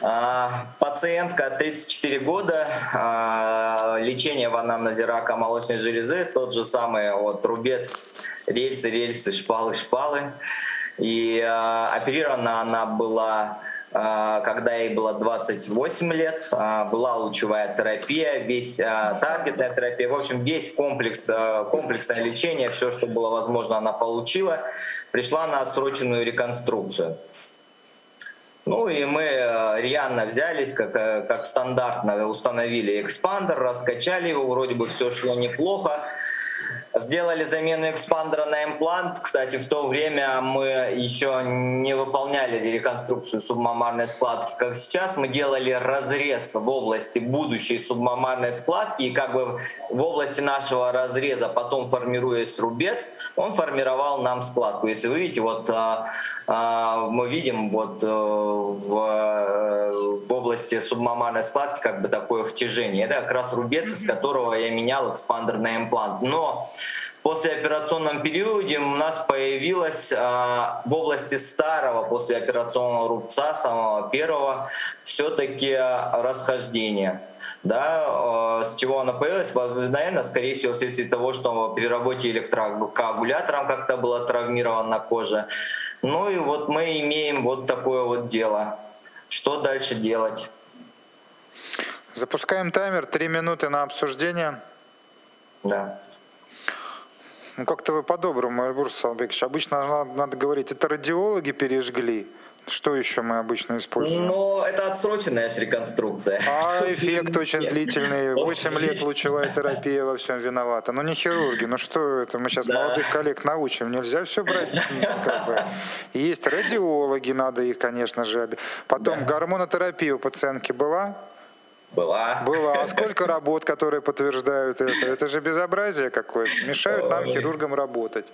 Пациентка, 34 года, лечение в анамнезе рака молочной железы, тот же самый вот, рубец, рельсы, шпалы. И оперирована она была... когда ей было 28 лет, была лучевая терапия, весь таргетная терапия, в общем, весь комплексное лечение, все, что было возможно, она получила, пришла на отсроченную реконструкцию. Ну и мы рьяно взялись, как стандартно, установили экспандер, раскачали его, вроде бы все шло неплохо. Сделали замену экспандера на имплант. Кстати, в то время мы еще не выполняли реконструкцию субмамарной складки, как сейчас. Мы делали разрез в области будущей субмамарной складки. И как бы в области нашего разреза, потом формируясь рубец, он формировал нам складку. Если вы видите, вот мы видим вот в области субмамарной складки как бы такое втяжение. Это как раз рубец, из которого я менял экспандер на имплант. Но после операционном периоде у нас появилась в области старого послеоперационного рубца, самого первого, все-таки расхождение. Да, с чего она появилась? Наверное, скорее всего, вследствие того, что при работе электрокоагулятором как-то была травмирована кожа. Ну и вот мы имеем вот такое вот дело. Что дальше делать? Запускаем таймер, 3 минуты на обсуждение. Да. Ну как-то вы по-доброму, Эльбрус Асламбекович. Обычно надо говорить, это радиологи пережгли. Что еще мы обычно используем? Ну, это отсроченная реконструкция. А эффект очень длительный. 8 лет лучевая терапия во всем виновата. Ну, не хирурги. Ну, что это? Мы сейчас молодых коллег научим. Нельзя все брать. Как бы. Есть радиологи, надо их, конечно же. Потом гормонотерапия у пациентки была? Была. Была. А сколько работ, которые подтверждают это? Это же безобразие какое-то. Мешают нам, хирургам, работать.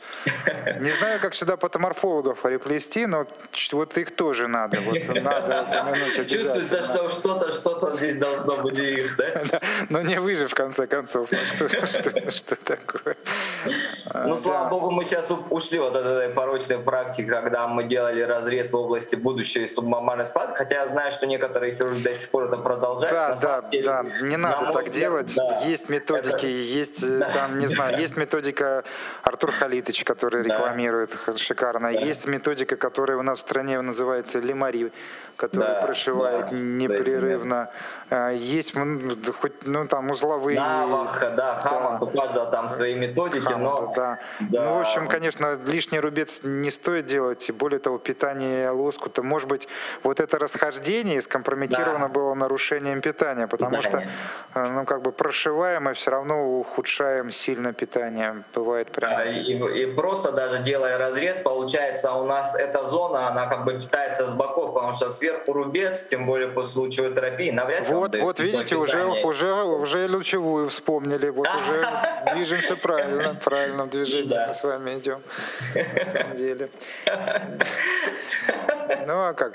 Не знаю, как сюда патоморфологов приплести, но вот их тоже надо. Вот, надо упомянуть обязательно. Чувствуется, что что-то здесь должно быть и их, да? Но не вы же, в конце концов. Что такое? Ну, слава богу, мы сейчас ушли от этой порочной практики, когда мы делали разрез в области будущей субмамарной складки, хотя я знаю, что некоторые хирурги до сих пор это продолжают. Да, не надо так делать. Есть методики, есть методика Артур Халитович, который рекламирует шикарно. Есть методика, которая у нас в стране называется Лемари, которая прошивает непрерывно. Есть хоть там узловые. Хаммонд, у каждого там свои методики, Ну, в общем, конечно, лишний рубец не стоит делать. Более того, питание лоскута. Может быть, вот это расхождение скомпрометировано было нарушением питания, потому что, ну, как бы прошиваем и все равно ухудшаем сильно питание. Бывает прям. И просто даже делая разрез, получается, у нас эта зона, она как бы питается с боков, потому что сверху рубец, тем более после лучевой терапии, навряд ли. Вот видите, уже лучевую вспомнили, вот уже движемся правильно, в правильном движении мы с вами идем, на самом деле. Ну, а как?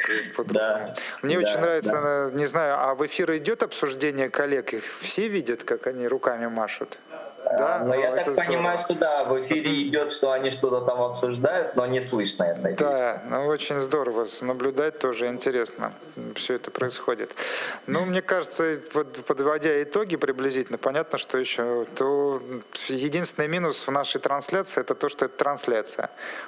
Мне очень нравится, не знаю, а в эфир идет обсуждение коллег, их все видят, как они руками машут? Да, но я так понимаю, что да, в эфире идет, что они что-то там обсуждают, но не слышно это. Да, ну очень здорово, наблюдать тоже интересно, все это происходит. Ну, мне кажется, подводя итоги приблизительно, понятно, что еще, то единственный минус в нашей трансляции, это то, что это трансляция.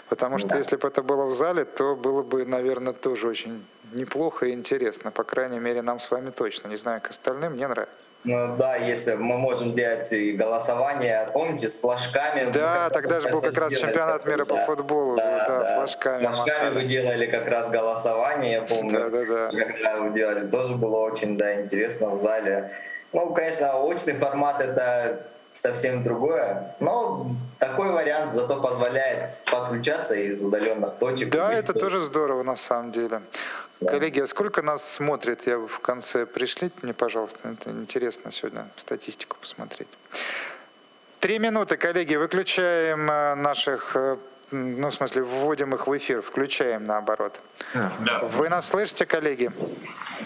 Потому что если бы это было в зале, то было бы, наверное, тоже очень неплохо и интересно, по крайней мере, нам с вами точно. Не знаю, как остальным, мне нравится. Ну да, если мы можем делать и голосование, помните, с флажками. Да, тогда же был как раз чемпионат мира по футболу. Да, флажками. Флажками вы делали как раз голосование, я помню. Да. Когда вы делали, тоже было очень интересно в зале. Ну, конечно, очный формат — это совсем другое, но такой вариант зато позволяет подключаться из удаленных точек. Да, это тоже здорово на самом деле. Да. Коллеги, а сколько нас смотрит? Я в конце пришлите мне, пожалуйста, это интересно сегодня статистику посмотреть. 3 минуты, коллеги, выключаем наших, ну, в смысле, вводим их в эфир, включаем наоборот. Да. Вы нас слышите, коллеги?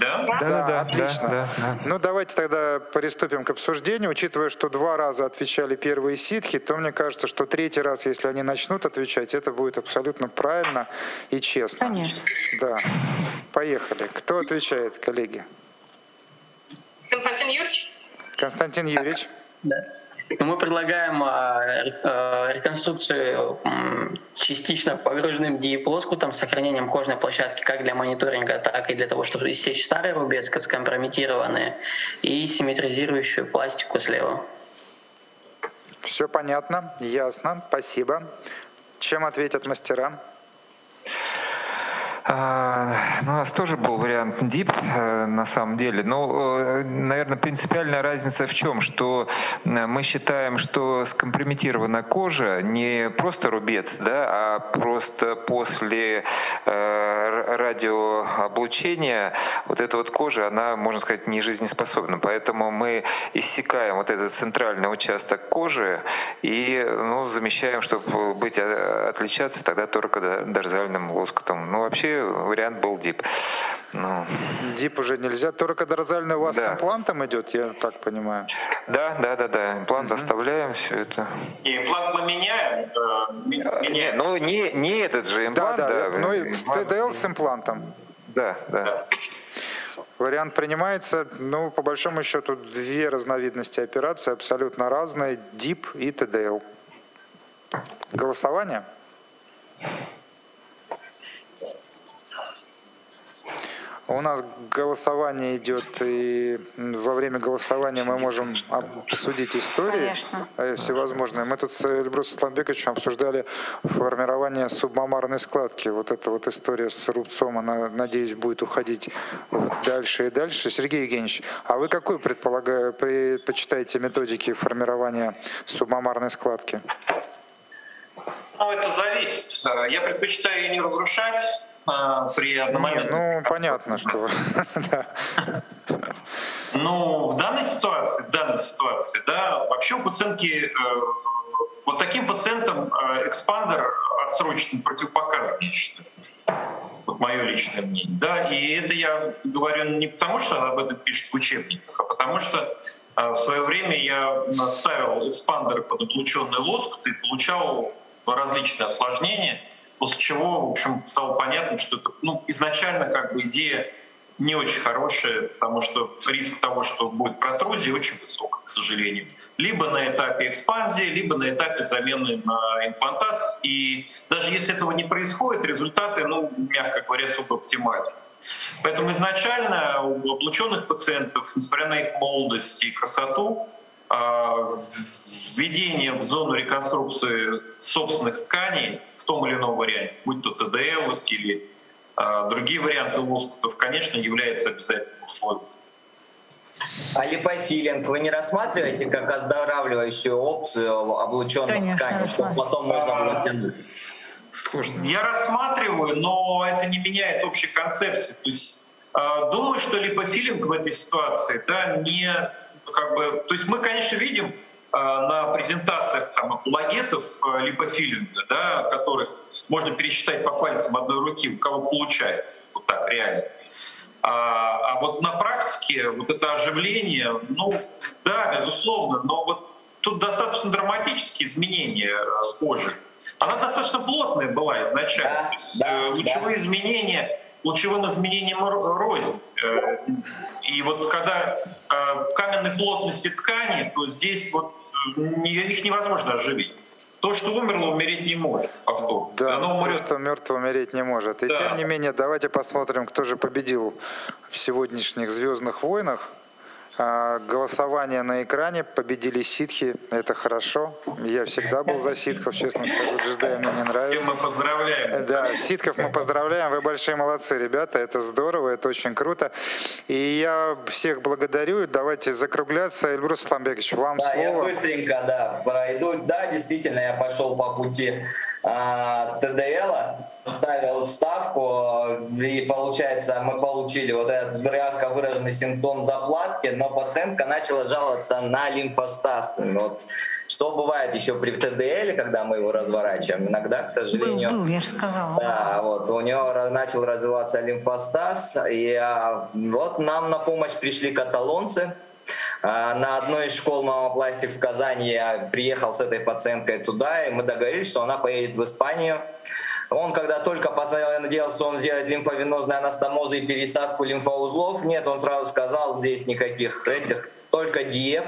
Да, отлично. Да. Ну, давайте тогда приступим к обсуждению. Учитывая, что 2 раза отвечали первые ситхи, то мне кажется, что 3-й раз, если они начнут отвечать, это будет абсолютно правильно и честно. Конечно. Да. Поехали. Кто отвечает, коллеги? Константин Юрьевич. Да. Мы предлагаем реконструкцию частично погруженным диеплоскутом с сохранением кожной площадки как для мониторинга, так и для того, чтобы иссечь старый рубец, скомпрометированные, и симметризирующую пластику слева. Все понятно, ясно, спасибо. Чем ответят мастера? У нас тоже был вариант ДИП, на самом деле. Но, наверное, принципиальная разница в чем? Что мы считаем, что скомпрометирована кожа не просто рубец, а просто после радиооблучения вот эта вот кожа, она, можно сказать, не жизнеспособна. Поэтому мы иссекаем вот этот центральный участок кожи и замещаем, чтобы отличаться тогда только дорзальным лоскутом. Ну, вообще вариант был ДИП. ДИП уже нельзя. Торакодорзальный у вас с имплантом идет, я так понимаю. Да. Имплант оставляем, все это. И имплант мы меняем? Меняем. Не этот же имплант. Да. Ну и ТДЛ с имплантом. Да. Вариант принимается. Ну, по большому счету, 2 разновидности операции абсолютно разные. ДИП и ТДЛ. Голосование? У нас голосование идет, и во время голосования мы можем обсудить истории всевозможные. Мы тут с Эльбрусом Асламбековичем обсуждали формирование субмамарной складки. Вот эта вот история с рубцом, она, надеюсь, будет уходить дальше и дальше. Сергей Евгеньевич, а вы какую предпочитаете методики формирования субмамарной складки? Ну, это зависит. Я предпочитаю ее не разрушать при одномоментном. Ну, понятно, что... Ну, в данной ситуации, да, вообще у пациентки, вот таким пациентам экспандер отсрочно противопоказан, я считаю. Вот мое личное мнение. Да, и это я говорю не потому, что об этом пишут в учебниках, а потому что в свое время я ставил экспандеры под облученный лоскут и получал различные осложнения, после чего, в общем, стало понятно, что это, ну, изначально как бы идея не очень хорошая, потому что риск того, что будет протрузия, очень высок, к сожалению. Либо на этапе экспансии, либо на этапе замены на имплантат. И даже если этого не происходит, результаты, ну, мягко говоря, субоптимальны. Поэтому изначально у облученных пациентов, несмотря на их молодость и красоту, введение в зону реконструкции собственных тканей в том или ином варианте, будь то ТДЛ или другие варианты лоскутов, конечно, является обязательным условием. А липофилинг вы не рассматриваете как оздоравливающую опцию облученных тканей, чтобы потом можно было тянуть? Я рассматриваю, но это не меняет общей концепции. То есть думаю, что липофилинг в этой ситуации, да, не как бы, то есть мы, конечно, видим на презентациях там апологетов липофилинга, да, которых можно пересчитать по пальцам одной руки, у кого получается, вот так реально. А вот на практике вот это оживление, ну да, безусловно, но вот тут достаточно драматические изменения кожи. Она достаточно плотная была изначально, да, то есть, да, лучевые изменения, лучевым изменением рознь. И вот когда каменной плотности ткани, то здесь вот их невозможно оживить. То, что умерло, умереть не может. Да, оно умрет. То, что мертво, умереть не может. И да. Тем не менее, давайте посмотрим, кто же победил в сегодняшних «Звездных войнах». Голосование на экране, победили ситхи, это хорошо. Я всегда был за ситхов, честно скажу, джедаи мне не нравится. Мы поздравляем. Да, ситхов мы поздравляем, вы большие молодцы, ребята, это здорово, это очень круто. И я всех благодарю, давайте закругляться. Эльбрус Асламбекович, вам да, слово. Я быстренько, да, пройду. Да, действительно, я пошел по пути ТДЛ-а. Ставил вставку, и получается, мы получили вот этот ярко выраженный симптом заплатки, но пациентка начала жаловаться на лимфостаз. Вот. Что бывает еще при ТДЛ, когда мы его разворачиваем, иногда, к сожалению... Был, я же сказала. Да, вот, у нее начал развиваться лимфостаз, и вот нам на помощь пришли каталонцы. На одной из школ мамопластики в Казани я приехал с этой пациенткой туда, и мы договорились, что она поедет в Испанию. Он, когда только посмотрел на дело, что он сделает лимфовенозную анастомозу и пересадку лимфоузлов, нет, он сразу сказал, здесь никаких этих, только диеп.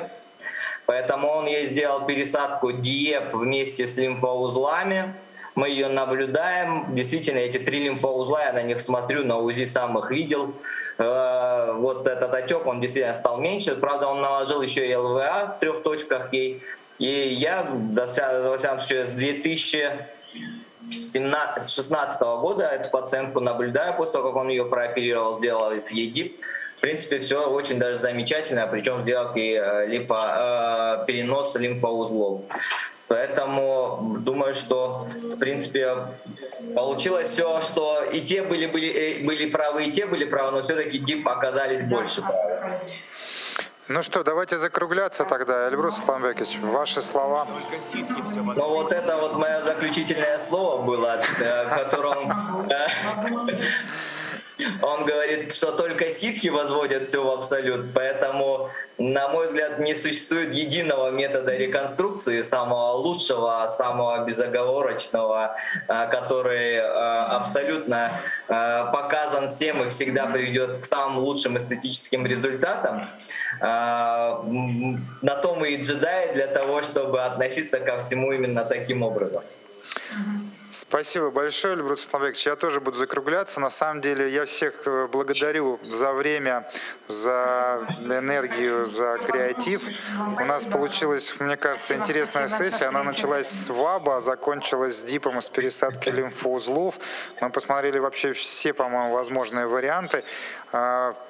Поэтому он ей сделал пересадку диеп вместе с лимфоузлами. Мы ее наблюдаем. Действительно, эти 3 лимфоузла, я на них смотрю, на УЗИ сам их видел. Вот этот отек, он действительно стал меньше. Правда, он наложил еще и ЛВА в 3 точках ей. И я, во всяком случае, с 2016 года эту пациентку наблюдаю, после того, как он ее прооперировал, сделал ЕДИП. В принципе, все очень даже замечательно, причем сделал и перенос лимфоузлов. Поэтому думаю, что, в принципе, получилось все, что и те были правы, и те были правы, но все-таки ЕДИП оказались больше правы. Ну что, давайте закругляться тогда. Эльбрус Асламбекович, ваши слова. Ну вот это вот мое заключительное слово было, которым он говорит, что только ситхи возводят все в абсолют, поэтому, на мой взгляд, не существует единого метода реконструкции, самого лучшего, самого безоговорочного, который абсолютно показан всем и всегда приведет к самым лучшим эстетическим результатам. На том и джедаи для того, чтобы относиться ко всему именно таким образом. Спасибо большое, Эльбрус Асламбекович. Я тоже буду закругляться. На самом деле я всех благодарю за время, за энергию, за креатив. У нас получилась, мне кажется, интересная сессия. Она началась с ВАБа, закончилась с ДИПом и с пересадки лимфоузлов. Мы посмотрели вообще все, по-моему, возможные варианты.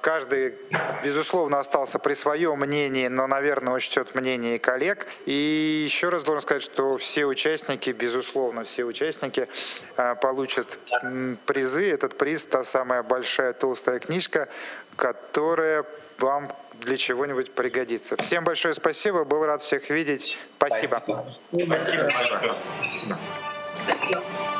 Каждый, безусловно, остался при своем мнении, но, наверное, учтет мнение коллег. И еще раз должен сказать, что все участники, безусловно, все участники получат призы. Этот приз — та самая большая толстая книжка, которая вам для чего-нибудь пригодится. Всем большое спасибо. Был рад всех видеть. Спасибо. Спасибо. Спасибо.